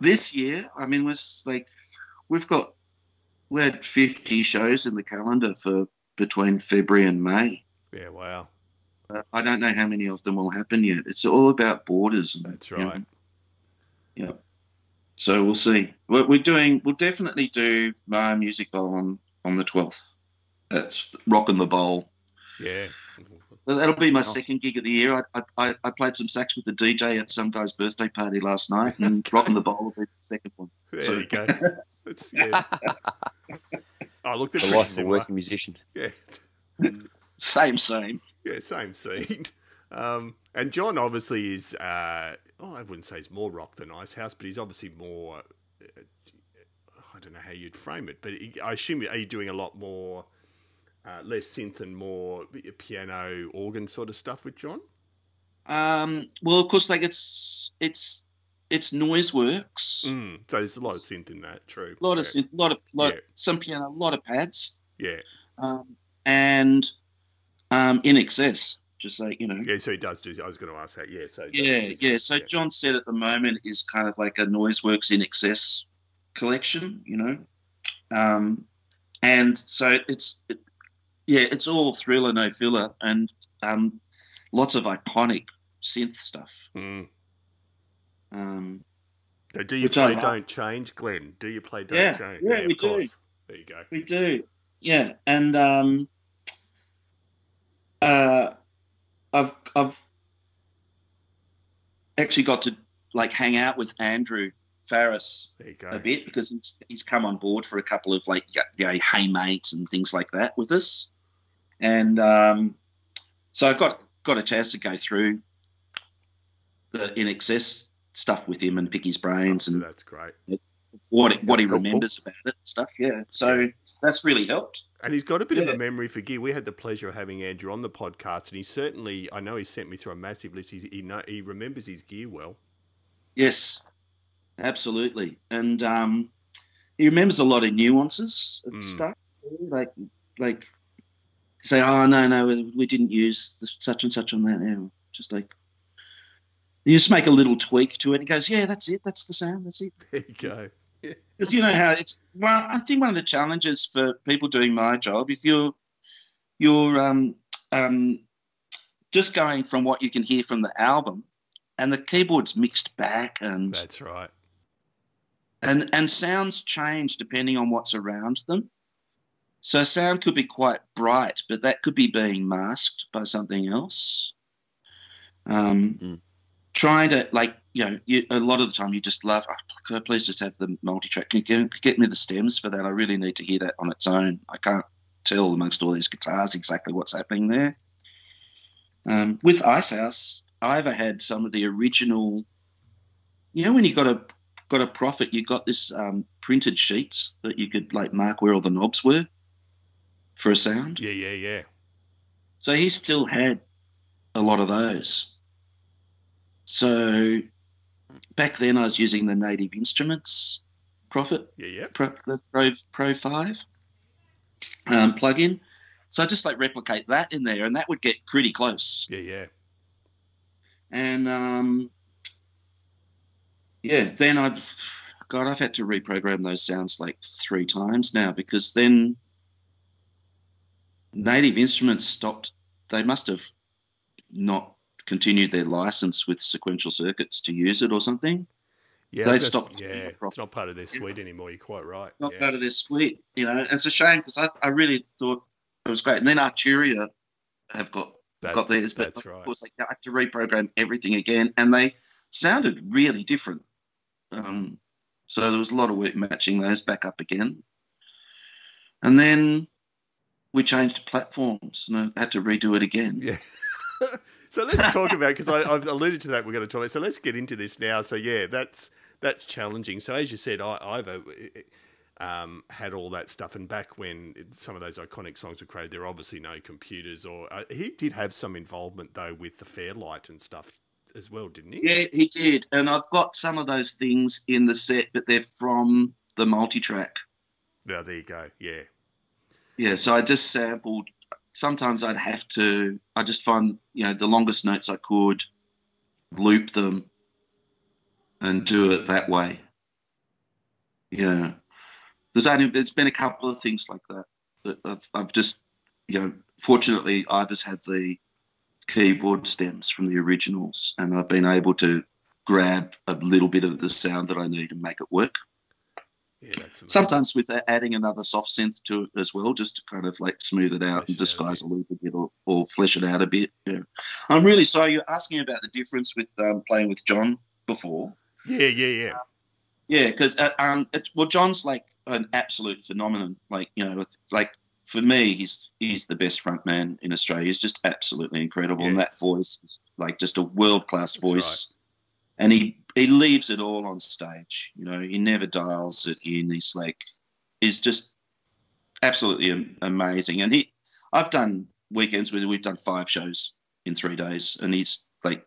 this year, I mean, was like we had 50 shows in the calendar for between February and May. Yeah. Wow. I don't know how many of them will happen yet. It's all about borders. That's right. You know, so we'll see. We'll definitely do my music bowl on the 12th. That's Rockin' the Bowl. Yeah. That'll be my second gig of the year. I played some sax with the DJ at some guy's birthday party last night, and Rockin' the Bowl will be the second one. You go. That's, I looked at the life of a working musician. Yeah. Same. Yeah, same scene. And John obviously is, I wouldn't say he's more rock than Icehouse, but he's obviously more, I don't know how you'd frame it, but I assume, are you doing a lot more, less synth and more piano, organ sort of stuff with John? Well, of course, like it's Noiseworks. So there's a lot of synth in that, true. A lot of synth, some piano, a lot of pads. Yeah. And in excess, just like, you know. Yeah, so he does do. I was going to ask that. Yeah, so So John said at the moment is kind of like a Noiseworks in excess collection, you know. And so it's all thriller, no filler, and lots of iconic synth stuff. So do you play Don't Change, Glenn? Do you play Don't Change? Yeah, we do. There you go. We do. Yeah, and I've actually got to like hang out with Andrew Farris a bit because he's come on board for a couple of like Hey Mate and things like that with us, and so I've got a chance to go through the In Excess stuff with him and pick his brains and that's great. What he remembers about it and stuff, so that's really helped. And he's got a bit of a memory for gear. We had the pleasure of having Andrew on the podcast, and he certainly, I know he sent me through a massive list. He remembers his gear well. Yes, absolutely. And he remembers a lot of nuances and stuff, like say, oh, no, we didn't use such and such on that now. Just like, you just make a little tweak to it. He goes, yeah, that's it. That's the sound. That's it. There you go. Because you know how it's. Well, I think one of the challenges for people doing my job, if you're just going from what you can hear from the album, and the keyboard's mixed back, and that's right. And sounds change depending on what's around them. So sound could be quite bright, but that could be being masked by something else. Trying to, like, you know, a lot of the time you just love, could I please just have the multi-track? Can you get me the stems for that? I really need to hear that on its own. I can't tell amongst all these guitars exactly what's happening there. With Icehouse, Ivor had some of the original you know, when you got a profit, you got this printed sheets that you could like mark where all the knobs were for a sound. Yeah. So he still had a lot of those. So back then I was using the Native Instruments Prophet, Pro 5 plugin. So I just like replicate that in there, and that would get pretty close. Yeah. And then I've had to reprogram those sounds like 3 times now, because then Native Instruments stopped. They must have not continued their license with Sequential Circuits to use it or something. Yeah, they stopped. Yeah, it's not part of their suite anymore. You're quite right. Not part of their suite, you know. It's a shame, because I really thought it was great. And then Arturia have got theirs, but of course they had to reprogram everything again, and they sounded really different. So there was a lot of work matching those back up again. And then we changed platforms, and I had to redo it again. Yeah. So let's talk about, because I've alluded to that, we're going to talk. So let's get into this now. So yeah, that's challenging. So as you said, I've had all that stuff, and back when some of those iconic songs were created, there were obviously no computers. Or he did have some involvement though with the Fairlight and stuff as well, didn't he? Yeah, he did. And I've got some of those things in the set, but they're from the multitrack. Yeah, there you go. Yeah. Yeah. So I just sampled. Sometimes I'd have to, I just find, you know, the longest notes I could, loop them and do it that way. Yeah. There's been a couple of things like that I've just, you know, fortunately Ivor's had the keyboard stems from the originals, and I've been able to grab a little bit of the sound that I need and make it work. Yeah, that's amazing. Sometimes with adding another soft synth to it as well, just to kind of like smooth it out and disguise a little bit, or flesh it out a bit. Yeah. I'm really sorry, you're asking about the difference with playing with Jon before. Yeah. Because Jon's like an absolute phenomenon. Like, you know, like for me, he's the best front man in Australia. He's just absolutely incredible, and that voice, like, just a world class voice. Right. And he leaves it all on stage, you know. He never dials it in. He's just absolutely amazing. And I've done weekends with him. We've done 5 shows in 3 days, and he's like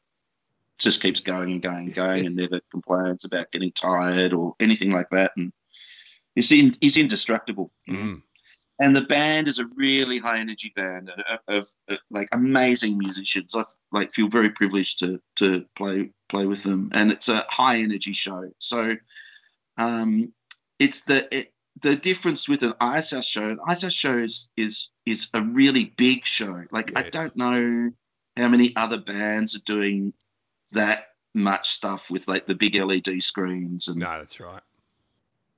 just keeps going and going and going, and never complains about getting tired or anything like that. And he's indestructible. Mm. And the band is a really high energy band of like amazing musicians. I like feel very privileged to play with them, and it's a high energy show. So, it's the difference with an Icehouse show. An Icehouse show is a really big show. Like, yes. I don't know how many other bands are doing that much stuff with like the big LED screens and that's right.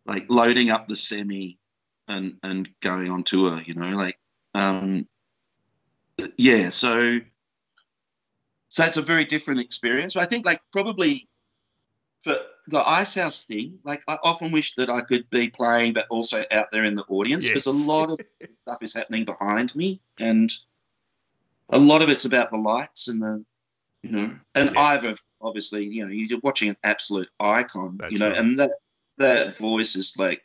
Like loading up the semi. And going on tour, you know, like, so it's a very different experience. But I think, like, probably for the Icehouse thing, like, I often wish that I could be playing but also out there in the audience, because a lot of stuff is happening behind me, and a lot of it's about the lights and the, you know, and Ivor, obviously, you know, you're watching an absolute icon, that's you know, right. And that voice is like,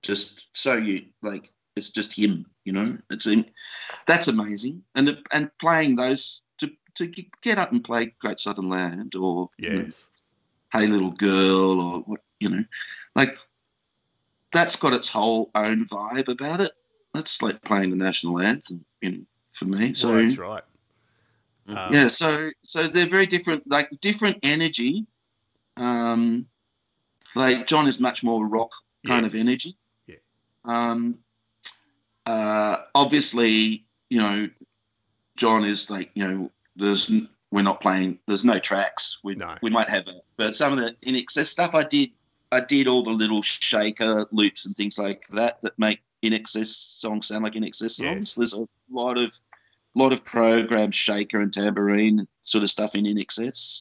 just so you like, it's just him, you know. It's him. That's amazing, and playing those to get up and play Great Southern Land or you know, Hey Little Girl or what, you know, like that's got its whole own vibe about it. That's like playing the national anthem for me. So that's right. So they're very different, like different energy. Like Jon is much more rock kind of energy. Obviously, you know, Jon is like, you know, we're not playing, there's no tracks. We might have it, but some of the in excess stuff I did all the little shaker loops and things like that make in excess songs sound like in excess songs. There's a lot of programmed shaker and tambourine sort of stuff in excess.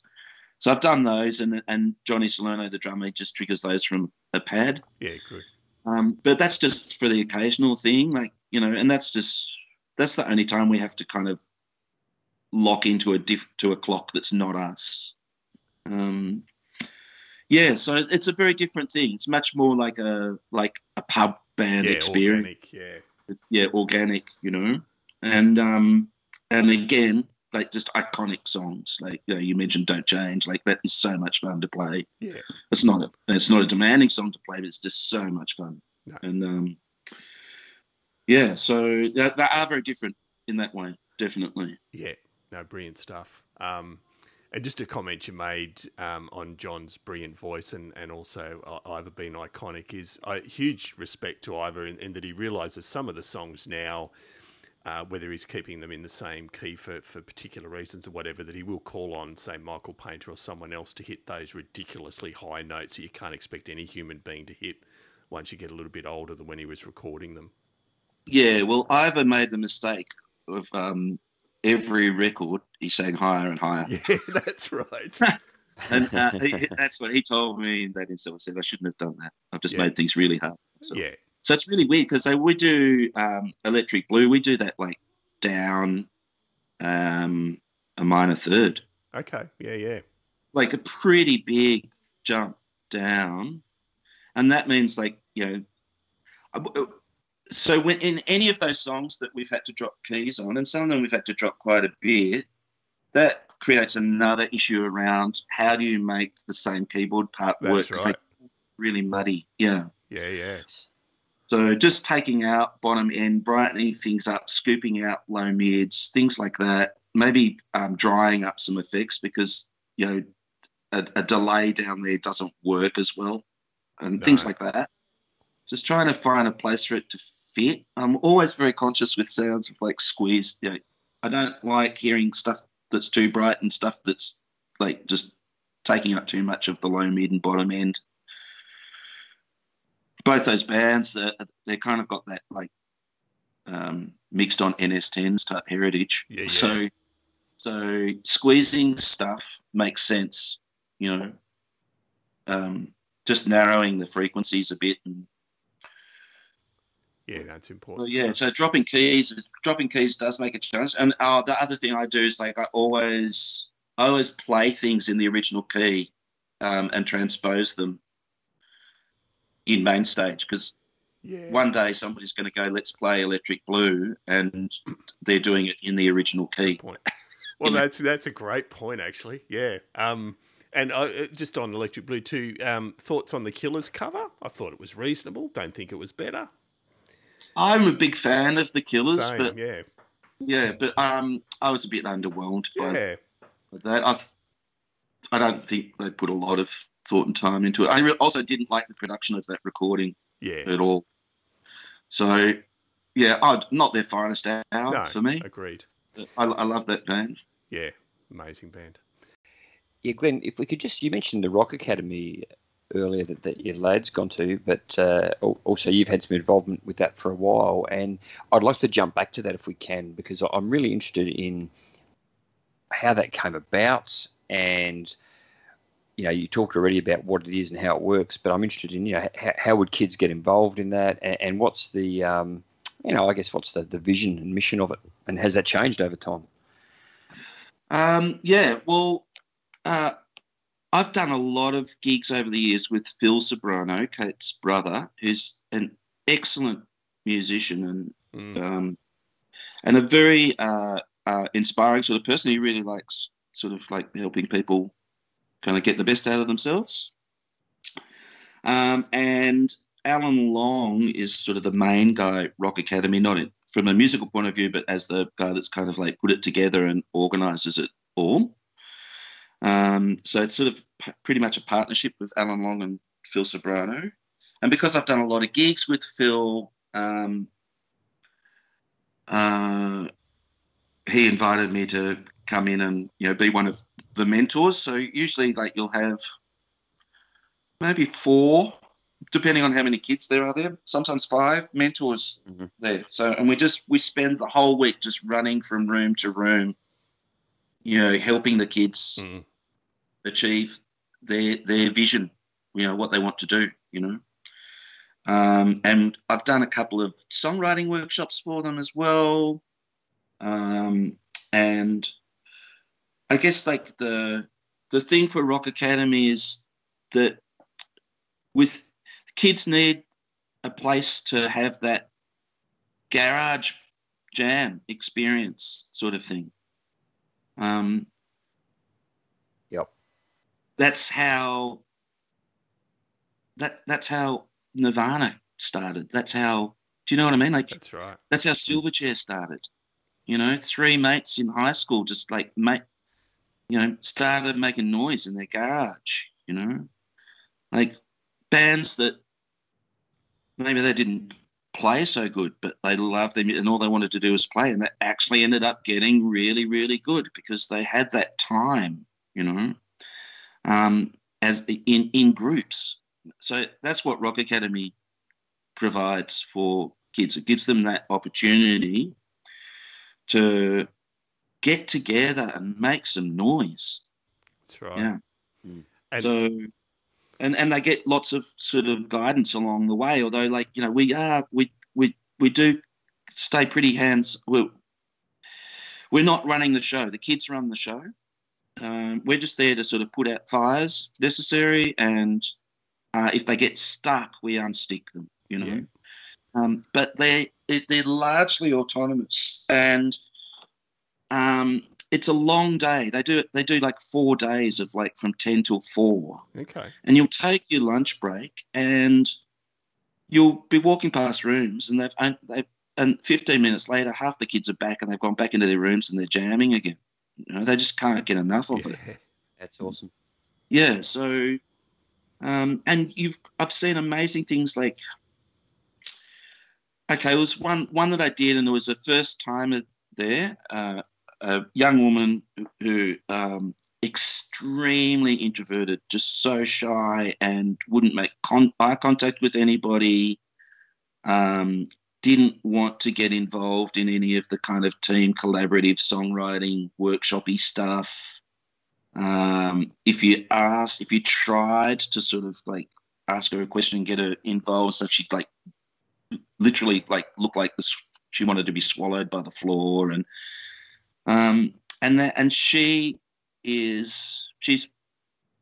So I've done those, and Johnny Salerno, the drummer, just triggers those from a pad. Yeah, good. But that's just for the occasional thing, like, you know, and that's the only time we have to kind of lock into a clock that's not us. Yeah, so it's a very different thing. It's much more like a pub band experience. Organic, organic, you know. And again, like just iconic songs. Like, you know, you mentioned "Don't Change." Like, that is so much fun to play. Yeah, it's not a demanding song to play, but it's just so much fun. No. And so they are very different in that way, definitely. Yeah, no, brilliant stuff. And just a comment you made on Jon's brilliant voice and also Ivor being iconic is a huge respect to Ivor in that he realises some of the songs now, whether he's keeping them in the same key for particular reasons or whatever, that he will call on, say, Michael Paynter or someone else to hit those ridiculously high notes that you can't expect any human being to hit once you get a little bit older than when he was recording them. Yeah, well, Ivor made the mistake of... every record, he sang higher and higher. Yeah, that's right. And that's what he told me that himself. Said I shouldn't have done that. I've just made things really hard. So. Yeah. So it's really weird because we do Electric Blue. We do that like down a minor third. Okay. Yeah, yeah. Like a pretty big jump down, and that means like So when in any of those songs that we've had to drop keys on, and some of them we've had to drop quite a bit, that creates another issue around how do you make the same keyboard part work? That's right. It's really muddy. Yeah. Yeah, yeah. So just taking out bottom end, brightening things up, scooping out low mids, things like that, maybe drying up some effects because, you know, a delay down there doesn't work as well and things like that. Just trying to find a place for it to fit. I'm always very conscious with sounds of like squeeze. You know, I don't like hearing stuff that's too bright and stuff that's like just taking up too much of the low mid and bottom end. Both those bands, they kind of got that like mixed on NS10s type heritage. Yeah, yeah. So squeezing stuff makes sense, you know. Just narrowing the frequencies a bit and. Yeah, that's important. So, yeah, so dropping keys does make a challenge. And the other thing I do is like I always play things in the original key and transpose them in Main Stage because one day somebody's going to go, let's play Electric Blue, and they're doing it in the original key. Well, that's a great point actually. Yeah. And just on Electric Blue too, thoughts on the Killers cover? I thought it was reasonable. Don't think it was better. I'm a big fan of the Killers, but I was a bit underwhelmed by that. I don't think they put a lot of thought and time into it. I also didn't like the production of that recording at all. So, yeah, not their finest hour for me. Agreed. I love that band. Yeah, amazing band. Yeah, Glenn, if we could you mentioned the Rock Academy earlier that your lad's gone to, but also you've had some involvement with that for a while, and I'd like to jump back to that if we can, because I'm really interested in how that came about, and you talked already about what it is and how it works, but I'm interested in how would kids get involved in that, and what's the what's the vision and mission of it, and has that changed over time? I've done a lot of gigs over the years with Phil Ceberano, Kate's brother, who's an excellent musician and a very inspiring sort of person. He really likes sort of like helping people kind of get the best out of themselves. And Alan Long is sort of the main guy at Rock Academy, not from a musical point of view, but as the guy that's kind of like put it together and organises it all. So it's sort of pretty much a partnership with Alan Long and Phil Ceberano. And because I've done a lot of gigs with Phil, he invited me to come in and, be one of the mentors. So usually like you'll have maybe 4, depending on how many kids there are there, sometimes 5 mentors there. So, and we spend the whole week just running from room to room, helping the kids achieve their vision, what they want to do, And I've done a couple of songwriting workshops for them as well. And I guess like the thing for Rock Academy is that with kids need a place to have that garage jam experience sort of thing. Yep. That's how Nirvana started. That's how, do you know what I mean? Like, that's right. That's how Silverchair started. You know, three mates in high school just like started making noise in their garage. You know, like bands that maybe they didn't play so good, but they loved them and all they wanted to do was play, and that actually ended up getting really, really good because they had that time. You know, as in groups. So that's what Rock Academy provides for kids. It gives them that opportunity to get together and make some noise. That's right. Yeah. And so, and they get lots of sort of guidance along the way. Although, like, you know, we do stay pretty hands. We're not running the show. The kids run the show. We're just there to sort of put out fires if necessary, and if they get stuck, we unstick them. You know. Yeah. But they're largely autonomous, and it's a long day. They do like 4 days of like from 10 till 4. Okay. And you'll take your lunch break, and you'll be walking past rooms, and and 15 minutes later, half the kids are back, and they've gone back into their rooms, and they're jamming again. You know, they just can't get enough of it. That's awesome. Yeah. So, and I've seen amazing things like. Okay, it was one that I did, and there was a first timer there, a young woman who extremely introverted, just so shy and wouldn't make eye contact with anybody, didn't want to get involved in any of the kind of team collaborative songwriting workshopy stuff. If you tried to sort of like ask her a question and get her involved, so she'd like. Literally, like, looked like she wanted to be swallowed by the floor, and she's I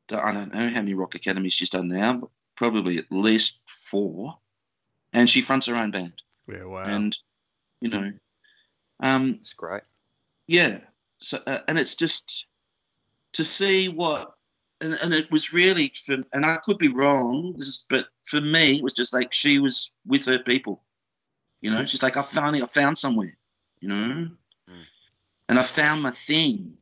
don't know how many Rock Academies she's done now, but probably at least 4, and she fronts her own band. Yeah, wow. And you know, it's great. Yeah. So and it's just to see what. And it was really, and I could be wrong, but for me, it was just like she was with her people. You know, she's like, I found somewhere, you know, and I found my thing,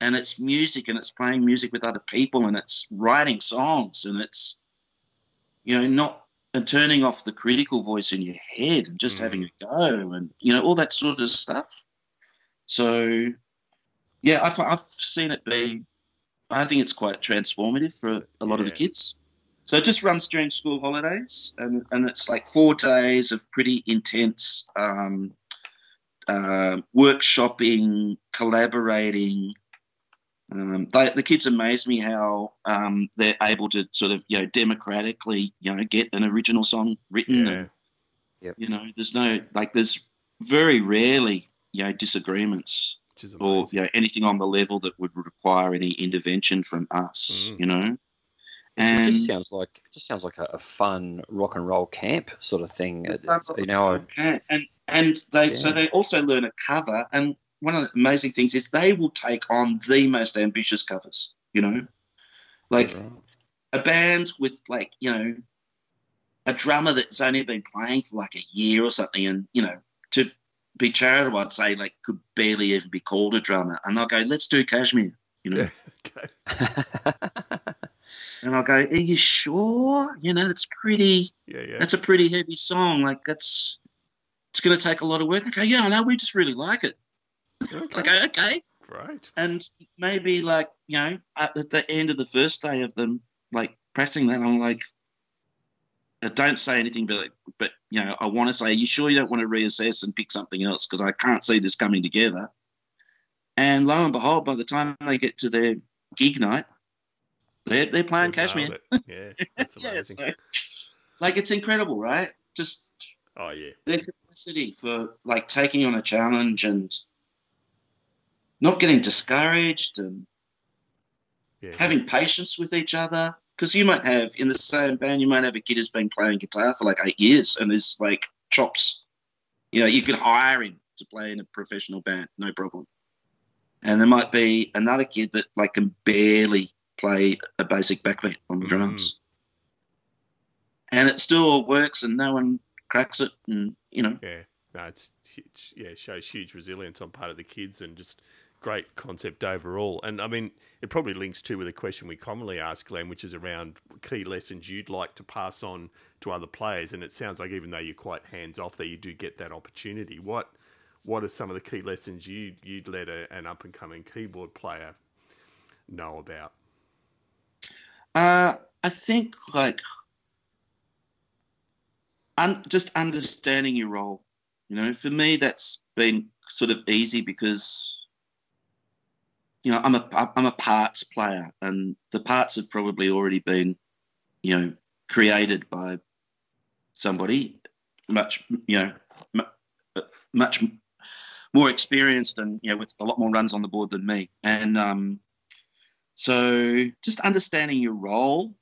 and it's music, and it's playing music with other people, and it's writing songs, and it's, you know, not and turning off the critical voice in your head and just having a go and, you know, all that sort of stuff. So, yeah, I've seen it be. I think it's quite transformative for a lot of the kids. So it just runs during school holidays, and it's like 4 days of pretty intense workshopping, collaborating. The kids amaze me how they're able to sort of, you know, democratically, you know, get an original song written. Yeah. And, yep. You know, there's very rarely, you know, disagreements. Or, you know, anything on the level that would require any intervention from us, you know. And it just sounds like a fun rock and roll camp sort of thing. You know, so they also learn a cover. And one of the amazing things is they will take on the most ambitious covers. You know, like a band with, like, you know, a drummer that's only been playing for like a year or something, and you know to. Be charitable, I'd say, like, could barely even be called a drummer, and I'll go, let's do Kashmir, you know. Yeah, okay. And I'll go, are you sure? You know, that's pretty. Yeah. That's a pretty heavy song. Like, it's going to take a lot of work. I go, yeah, I know. We just really like it. Okay. I go, okay, right. And maybe, like, you know, at the end of the first day of them like practicing that, I'm like. I don't say anything, but you know, I want to say, are you sure you don't want to reassess and pick something else? Because I can't see this coming together. And lo and behold, by the time they get to their gig night, they're playing Kashmir. Yeah, that's amazing. Yeah, so, like, it's incredible, right? Just their capacity for like taking on a challenge and not getting discouraged and having patience with each other. because you might have, in the same band, you might have a kid who's been playing guitar for like 8 years and is like chops. You know, you could hire him to play in a professional band, no problem. And there might be another kid that like can barely play a basic backbeat on the drums. And it still works and no one cracks it, and, you know. Yeah, no, it's huge. Yeah, it shows huge resilience on part of the kids and just great concept overall. And, I mean, it probably links too with a question we commonly ask, Glenn, which is around key lessons you'd like to pass on to other players. And it sounds like even though you're quite hands-off there, you do get that opportunity. What are some of the key lessons you'd let an up-and-coming keyboard player know about? I think, like... just understanding your role, you know, for me that's been sort of easy because, you know, I'm a parts player and the parts have probably already been, you know, created by somebody much more experienced and, you know, with a lot more runs on the board than me. And so just understanding your role.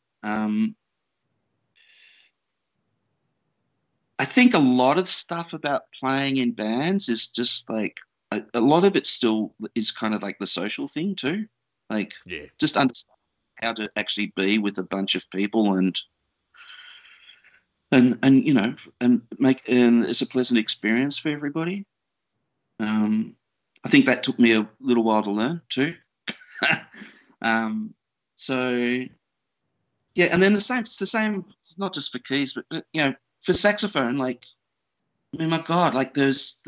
I think a lot of stuff about playing in bands is just like a lot of it still is kind of like the social thing too. Like, yeah, just understand how to actually be with a bunch of people and you know, and it's a pleasant experience for everybody. I think that took me a little while to learn too. So yeah, and then it's the same, not just for keys, but you know, for saxophone, like, I mean, my God, like there's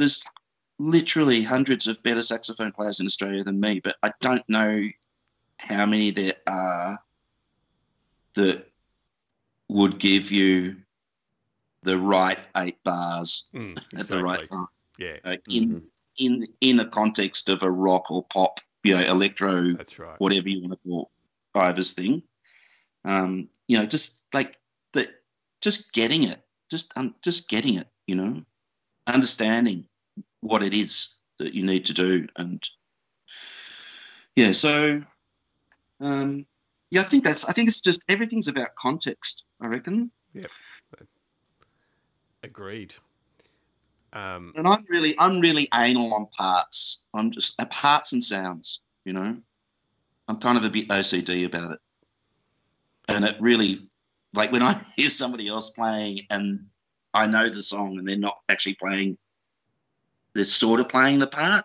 literally hundreds of better saxophone players in Australia than me, but I don't know how many there are that would give you the right 8 bars exactly. At the right time. Yeah. Like in a context of a rock or pop, you know, electro, that's right, whatever you want to call Ivers thing. You know, just like getting it. Just getting it, you know, understanding what it is that you need to do. And yeah, so yeah, I think it's just everything's about context, I reckon. Yeah, agreed. And I'm really anal on parts. I'm just parts and sounds, you know. I'm kind of a bit OCD about it, and it really. Like when I hear somebody else playing and I know the song and they're not actually playing, they're sort of playing the part,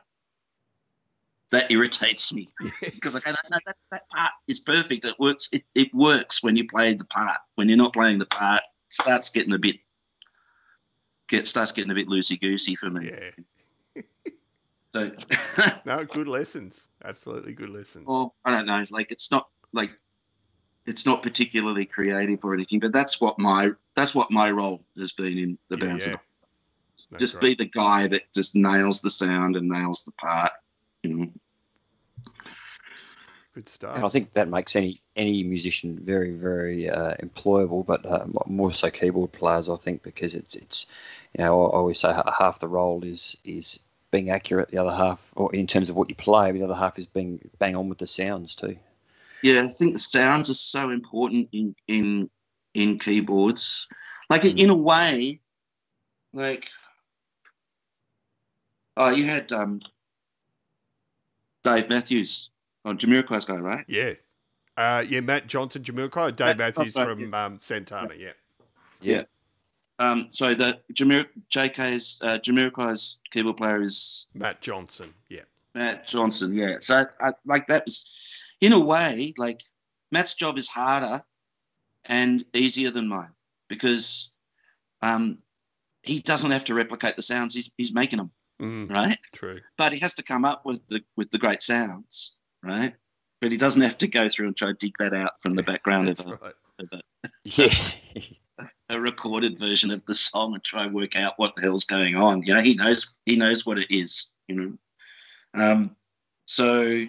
that irritates me. Because yes. Like, I don't know, that part is perfect. It works. It works when you play the part. When you're not playing the part, it starts getting a bit loosey-goosey for me. Yeah. So no, good lessons. Absolutely good lessons. Well, I don't know. Like it's not particularly creative or anything, but that's what my role has been in the band. Yeah. Just right. Be the guy that just nails the sound and nails the part. You know. Good stuff. And I think that makes any musician very, very employable, but more so keyboard players, I think, because it's you know, I always say half the role is being accurate, the other half, or in terms of what you play, the other half is being bang on with the sounds too. Yeah, I think the sounds are so important in keyboards. Like, in a way, like, oh, you had Dave Matthews on Jamiroquai's guy, right? Yes. Yeah, Matt Johnson, Jamiroquai, Dave Matthews from Santana, yeah. Yeah. So the Jamiroquai's keyboard player is... Matt Johnson, yeah. Matt Johnson, yeah. So, like, that was... In a way, like, Matt's job is harder and easier than mine because he doesn't have to replicate the sounds. He's making them, right? True. But he has to come up with the great sounds, right? But he doesn't have to go through and try to dig that out from the background of a recorded version of the song and try and work out what the hell's going on. You know, he knows what it is, you know. So...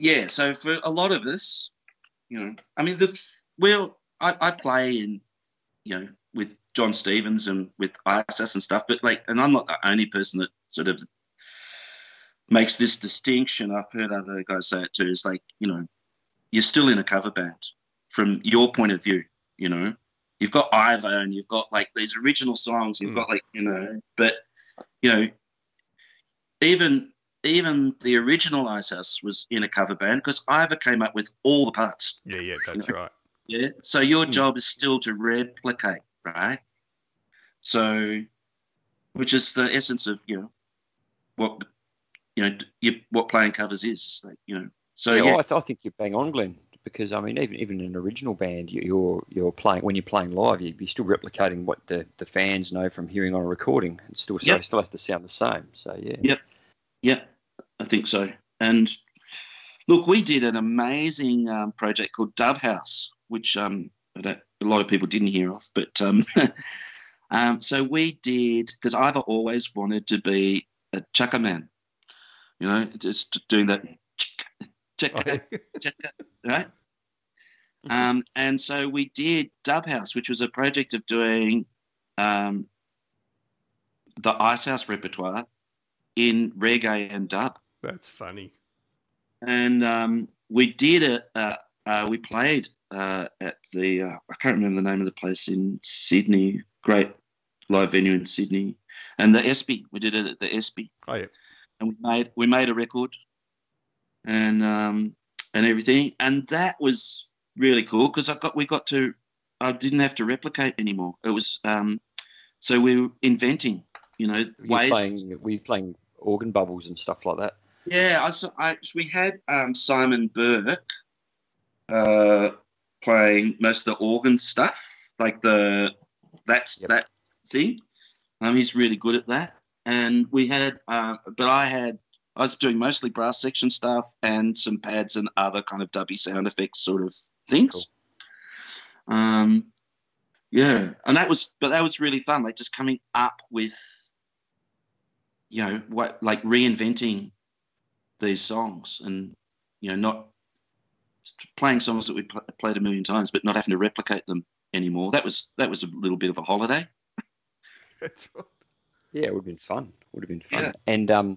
Yeah, so for a lot of us, you know, I mean, I play in, you know, with Jon Stevens and with Icehouse and stuff, but like, and I'm not the only person that sort of makes this distinction. I've heard other guys say it too. It's like, you know, you're still in a cover band from your point of view, you know. You've got Ivo and you've got, like, these original songs. You've got, like, you know, but, you know, even the original Icehouse was in a cover band because Ivo came up with all the parts. Yeah, that's right. Yeah, so your job is still to replicate, right? So, which is the essence of, you know, what playing covers is. It's like, you know. So yeah, I think you're bang on, Glenn. Because I mean, even in an original band, you're playing when you're playing live, you're still replicating what the fans know from hearing on a recording. It's still so it still has to sound the same. So yeah. Yep, I think so. And look, we did an amazing project called Dub House, which a lot of people didn't hear of. But so we did, because I've always wanted to be a chaka man, you know, just doing that. Check it, right? And so we did Dub House, which was a project of doing the Icehouse repertoire in reggae and dub. That's funny. And we did it. We played at the I can't remember the name of the place in Sydney. Great live venue in Sydney, and the ESPY. We did it at the ESPY. Oh yeah. And we made a record. And everything, and that was really cool because I didn't have to replicate anymore. It was so we were inventing, you know, ways. We were playing organ bubbles and stuff like that. Yeah, we had Simon Burke playing most of the organ stuff, like that thing. He's really good at that, and we had, but I was doing mostly brass section stuff and some pads and other kind of dubby sound effects sort of things. Cool. And that was really fun. Like just coming up with, you know, what, like reinventing these songs and, you know, not playing songs that we played a million times, but not having to replicate them anymore. That was a little bit of a holiday. That's right. Yeah, it would have been fun. Yeah. And,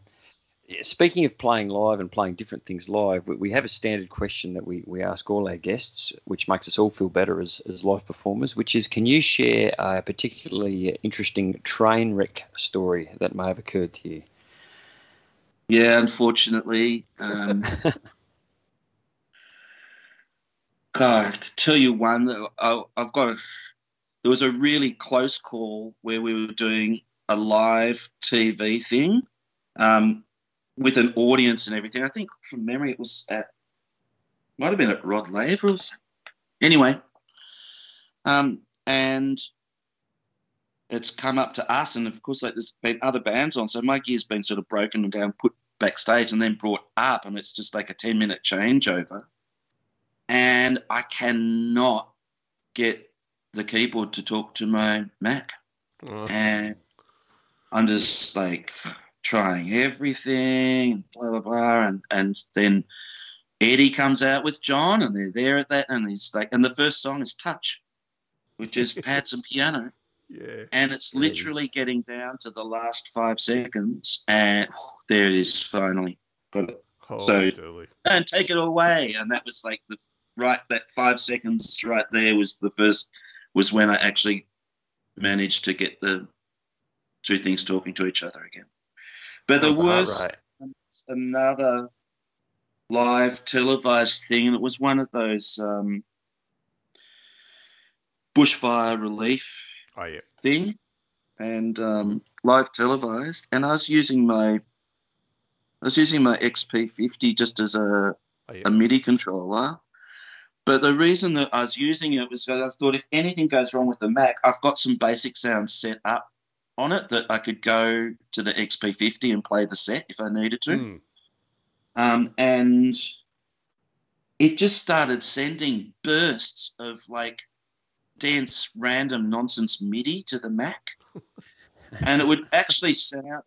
speaking of playing live and playing different things live, we have a standard question that we ask all our guests, which makes us all feel better as live performers, which is, can you share a particularly interesting train wreck story that may have occurred to you? Yeah, unfortunately. I can tell you one. There was a really close call where we were doing a live TV thing. With an audience and everything. I think from memory it was might have been at Rod Laver or something. Anyway, and it's come up to us, and of course, like, there's been other bands on, so my gear's been sort of broken down, put backstage, and then brought up, and it's just like a 10-minute changeover. And I cannot get the keyboard to talk to my Mac. Oh. And I'm just like... trying everything, blah, blah, blah, and then Eddie comes out with John, and they're there at that, and he's like, and the first song is Touch, which is pads and piano, and it's literally getting down to the last 5 seconds, and there it is, finally, got it. And take it away, and that was like that 5 seconds right there was the first, was when I actually managed to get the two things talking to each other again. But there was another live televised thing, and it was one of those bushfire relief thing, and live televised. And I was using my XP50 just as a MIDI controller. But the reason that I was using it was because I thought if anything goes wrong with the Mac, I've got some basic sounds set up on it that I could go to the XP50 and play the set if I needed to. And it just started sending bursts of like dense random nonsense MIDI to the Mac. And it would actually sound,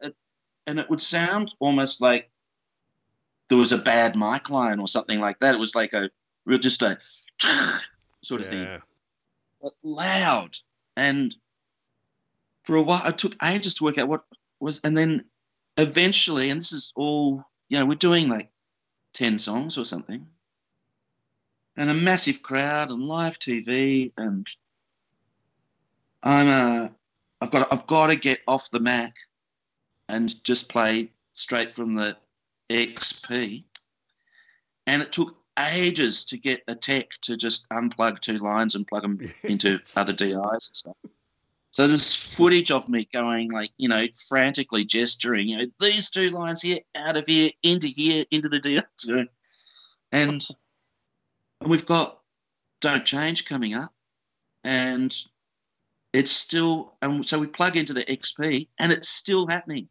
and it would sound almost like there was a bad mic line or something like that. It was like just a sort of thing, but loud. And for a while, it took ages to work out what was, and then eventually, and this is all, you know, we're doing like 10 songs or something, and a massive crowd and live TV, and I've got to get off the Mac and just play straight from the XP. And it took ages to get a tech to just unplug two lines and plug them into other DIs and stuff. So there's footage of me going, like, you know, frantically gesturing, you know, these two lines here, out of here, into the DI. And we've got Don't Change coming up, and it's still, and so we plug into the XP and it's still happening.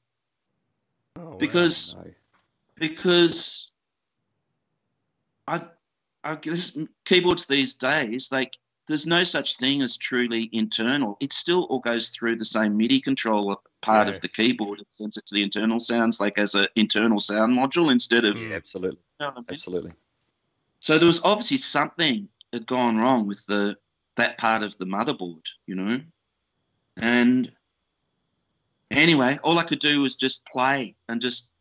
Oh, because wow, no. Because I guess keyboards these days, like, there's no such thing as truly internal. It still all goes through the same MIDI controller part of the keyboard and sends it to the internal sounds, like as an internal sound module instead of... Yeah, absolutely. You know what I mean? Absolutely. So there was obviously something had gone wrong with that part of the motherboard, you know. And anyway, all I could do was just play and just,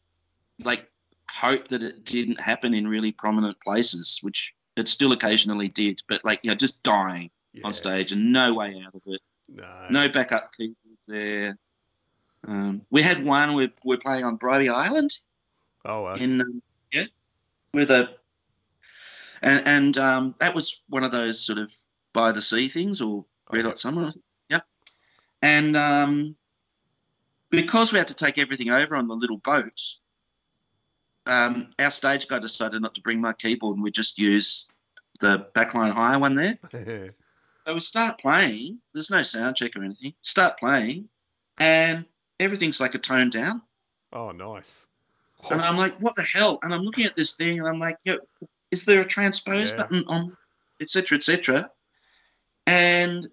like, hope that it didn't happen in really prominent places, which... it still occasionally did, but, like, you know, just dying on stage and no way out of it. No backup keyboard there. We had one we're playing on Bribey Island. Oh, wow. In and that was one of those sort of by the sea things, or Red Hot Summer. Yeah, and because we had to take everything over on the little boat. Our stage guy decided not to bring my keyboard, and we just used the backline higher one there. So we start playing. There's no sound check or anything. Start playing, and everything's like a tone down. Oh, nice. And I'm like, what the hell? And I'm looking at this thing, and I'm like, yo, is there a transpose button on, et cetera, et cetera? And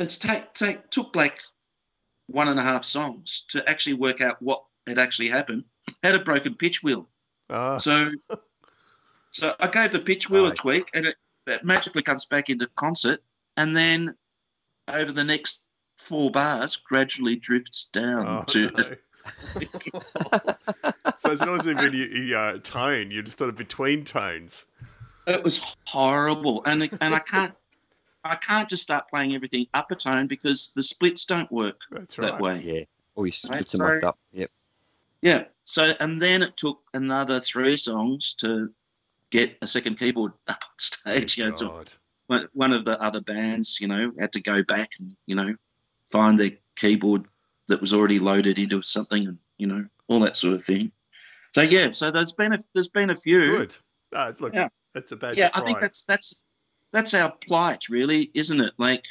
it's took like 1.5 songs to actually work out what had actually happened. Had a broken pitch wheel. So I gave the pitch wheel a tweak, and it magically comes back into concert, and then over the next 4 bars gradually drifts down to... No. So it's not as if you tone, you're just sort of between tones. It was horrible, and I can't just start playing everything up a tone because the splits don't work that way. Yeah, or you split them right up. Yep. Yeah. So, and then it took another 3 songs to get a second keyboard up on stage. You know, so one of the other bands, you know, had to go back and, you know, find their keyboard that was already loaded into something, and, you know, all that sort of thing. So yeah, so there's been a few. Good. Look, that's a bad. Yeah, I think that's our plight, really, isn't it? Like,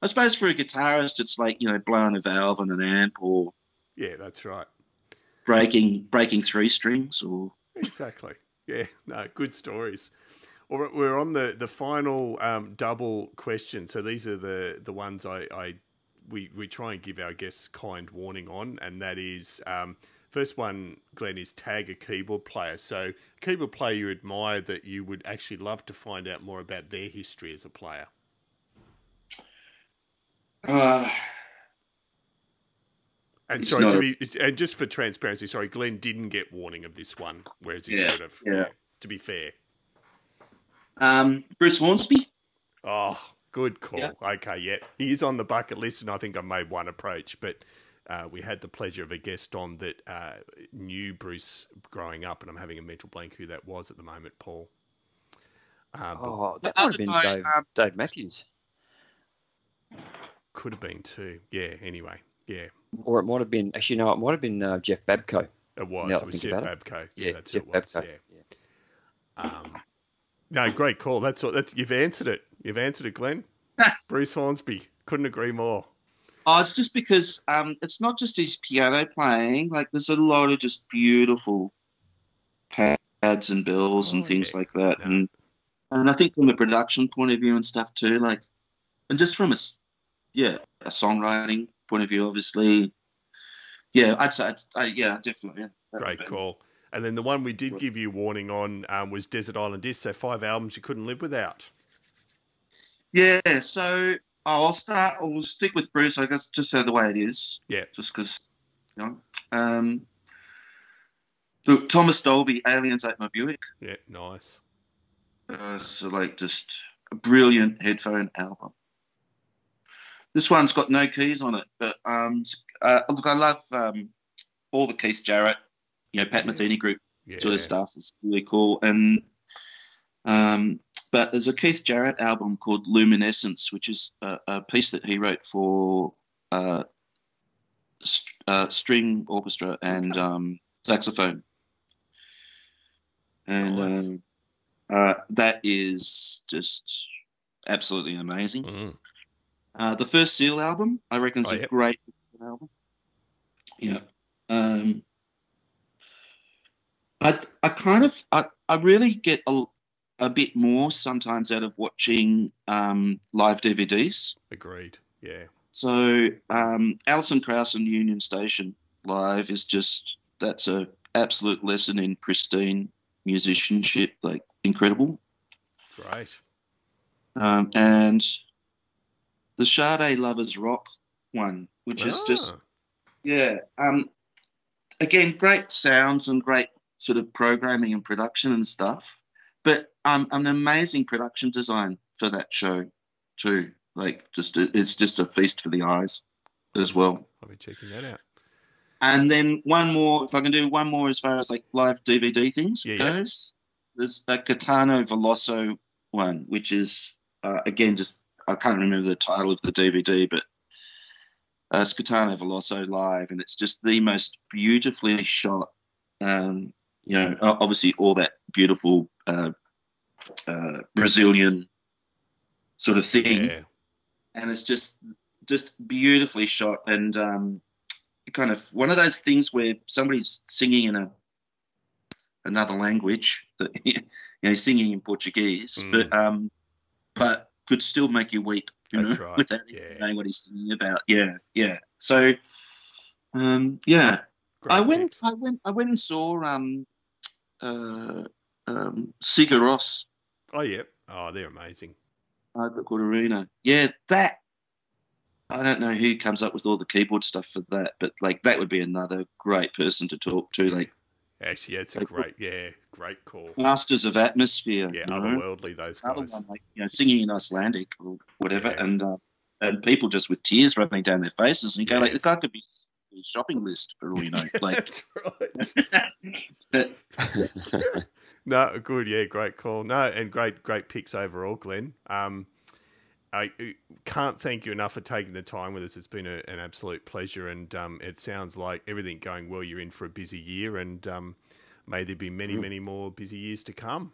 I suppose for a guitarist, it's like, you know, blowing a valve on an amp, or that's right. Breaking 3 strings, or exactly, yeah, no, good stories. All right, we're on the final double question. So these are the ones we try and give our guests kind warning on, and that is first one, Glenn, is tag a keyboard player. So a keyboard player you admire that you would actually love to find out more about their history as a player. And it's sorry, just for transparency, sorry, Glenn didn't get warning of this one, whereas he should have. Yeah. To be fair, Bruce Hornsby. Oh, good call. Yeah. Okay, yeah, he is on the bucket list, and I think I made one approach, but we had the pleasure of a guest on that knew Bruce growing up, and I'm having a mental blank who that was at the moment, Paul. That might have been Dave Matthews. Could have been too. Yeah. Anyway. Yeah. Or it might have been, actually, no, it might have been Jeff Babco. It was Jeff Babco. Yeah, that's Jeff Babco. Yeah. No, great call. That's you've answered it. You've answered it, Glenn. Bruce Hornsby. Couldn't agree more. Oh, it's just because it's not just his piano playing. Like, there's a lot of just beautiful pads and bells and things like that. No. And I think from a production point of view and stuff too, like, and just from a songwriting point of view, obviously, I'd say, definitely. Yeah. Great call. And then the one we did give you warning on was Desert Island Disc. So 5 albums you couldn't live without. Yeah. So I'll stick with Bruce, I guess, just so the way it is. Yeah. Just because, you know. Look, Thomas Dolby, Aliens Ate My Buick. Yeah, nice. So like just a brilliant headphone album. This one's got no keys on it, but look, I love all the Keith Jarrett, you know, Pat Metheny group sort of stuff. It's really cool. And but there's a Keith Jarrett album called Luminescence, which is a piece that he wrote for string orchestra and saxophone. And that is just absolutely amazing. Mm. The first Seal album, I reckon, is a great album. Yeah. I really get a bit more sometimes out of watching live DVDs. Agreed. Yeah. So Alison Krauss and Union Station live is just, that's an absolute lesson in pristine musicianship, like incredible. Great. And the Sade Lovers Rock one, which is just, again, great sounds and great sort of programming and production and stuff, but an amazing production design for that show too. Like just, it's just a feast for the eyes as well. I'll be checking that out. And then one more, if I can do one more as far as like live DVD things goes, there's a Gaetano Veloso one, which is, again, just, I can't remember the title of the DVD, but it's Gaetano Veloso live, and it's just the most beautifully shot, you know, obviously all that beautiful Brazilian sort of thing. Yeah. And it's just beautifully shot and, kind of one of those things where somebody's singing in another language that you know, singing in Portuguese, but could still make you weep, you know, without knowing what he's singing about. So, great. I went and saw Sigur Rós. Oh yeah. Oh, they're amazing. At the Court Arena. Yeah, that. I don't know who comes up with all the keyboard stuff for that, but like that would be another great person to talk to. Like, actually, it's a great call. Masters of atmosphere, otherworldly those guys. Other one, like, you know, singing in Icelandic or whatever, and people just with tears running down their faces, and you go like, the guy could be a shopping list for all you know. Like, that's right. No, good, great call. No, and great picks overall, Glenn. I can't thank you enough for taking the time with us. It's been an absolute pleasure, and it sounds like everything going well. You're in for a busy year, and may there be many, many more busy years to come.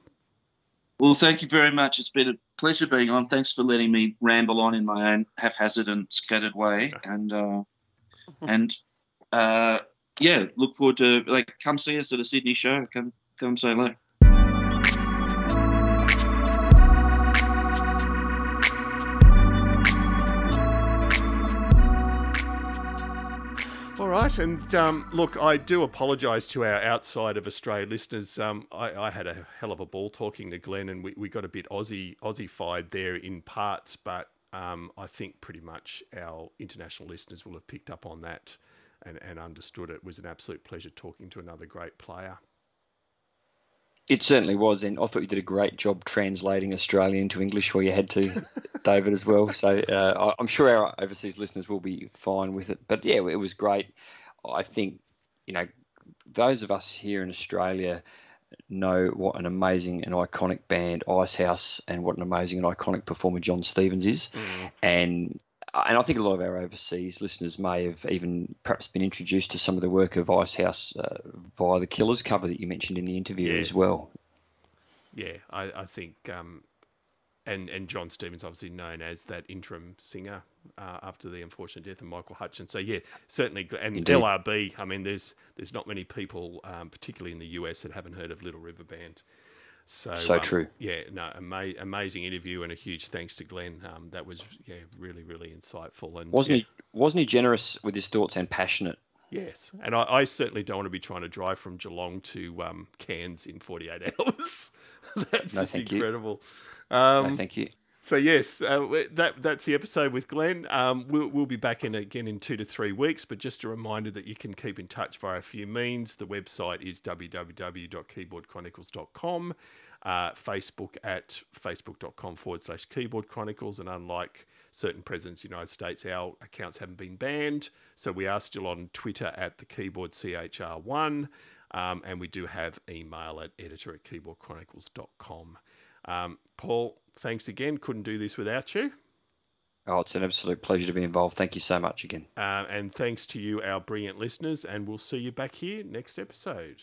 Well, thank you very much. It's been a pleasure being on. Thanks for letting me ramble on in my own haphazard and scattered way, and yeah, look forward to come see us at a Sydney show. Come say hello. Right, and look, I do apologise to our outside of Australia listeners. I had a hell of a ball talking to Glenn, and we got a bit Aussie-fied there in parts, but I think pretty much our international listeners will have picked up on that and understood it. It was an absolute pleasure talking to another great player. It certainly was, and I thought you did a great job translating Australian to English where you had to, David, as well. So I'm sure our overseas listeners will be fine with it. But, yeah, it was great. I think, you know, those of us here in Australia know what an amazing and iconic band Icehouse and what an amazing and iconic performer Jon Stevens is. Mm. And I think a lot of our overseas listeners may have even perhaps been introduced to some of the work of Icehouse via the Killers cover that you mentioned in the interview as well. Yeah, I think and Jon Stevens, obviously known as that interim singer after the unfortunate death of Michael Hutchins. So, yeah, certainly. And indeed. LRB, I mean, there's not many people, particularly in the US, that haven't heard of Little River Band. So true. Yeah, no, amazing interview, and a huge thanks to Glenn. That was really, really insightful. And wasn't he generous with his thoughts and passionate? Yes, and I certainly don't want to be trying to drive from Geelong to Cairns in 48 hours. That's just incredible. No, thank you. So yes, that's the episode with Glenn. We'll be back in again in 2 to 3 weeks, but just a reminder that you can keep in touch via a few means. The website is www.keyboardchronicles.com, Facebook at facebook.com/keyboardchronicles, and unlike certain presidents of the United States, our accounts haven't been banned, so we are still on Twitter at @thekeyboardchr1, and we do have email at editor@keyboardchronicles.com. Paul, thanks again. Couldn't do this without you. Oh, it's an absolute pleasure to be involved. Thank you so much again. And thanks to you, our brilliant listeners, and we'll see you back here next episode.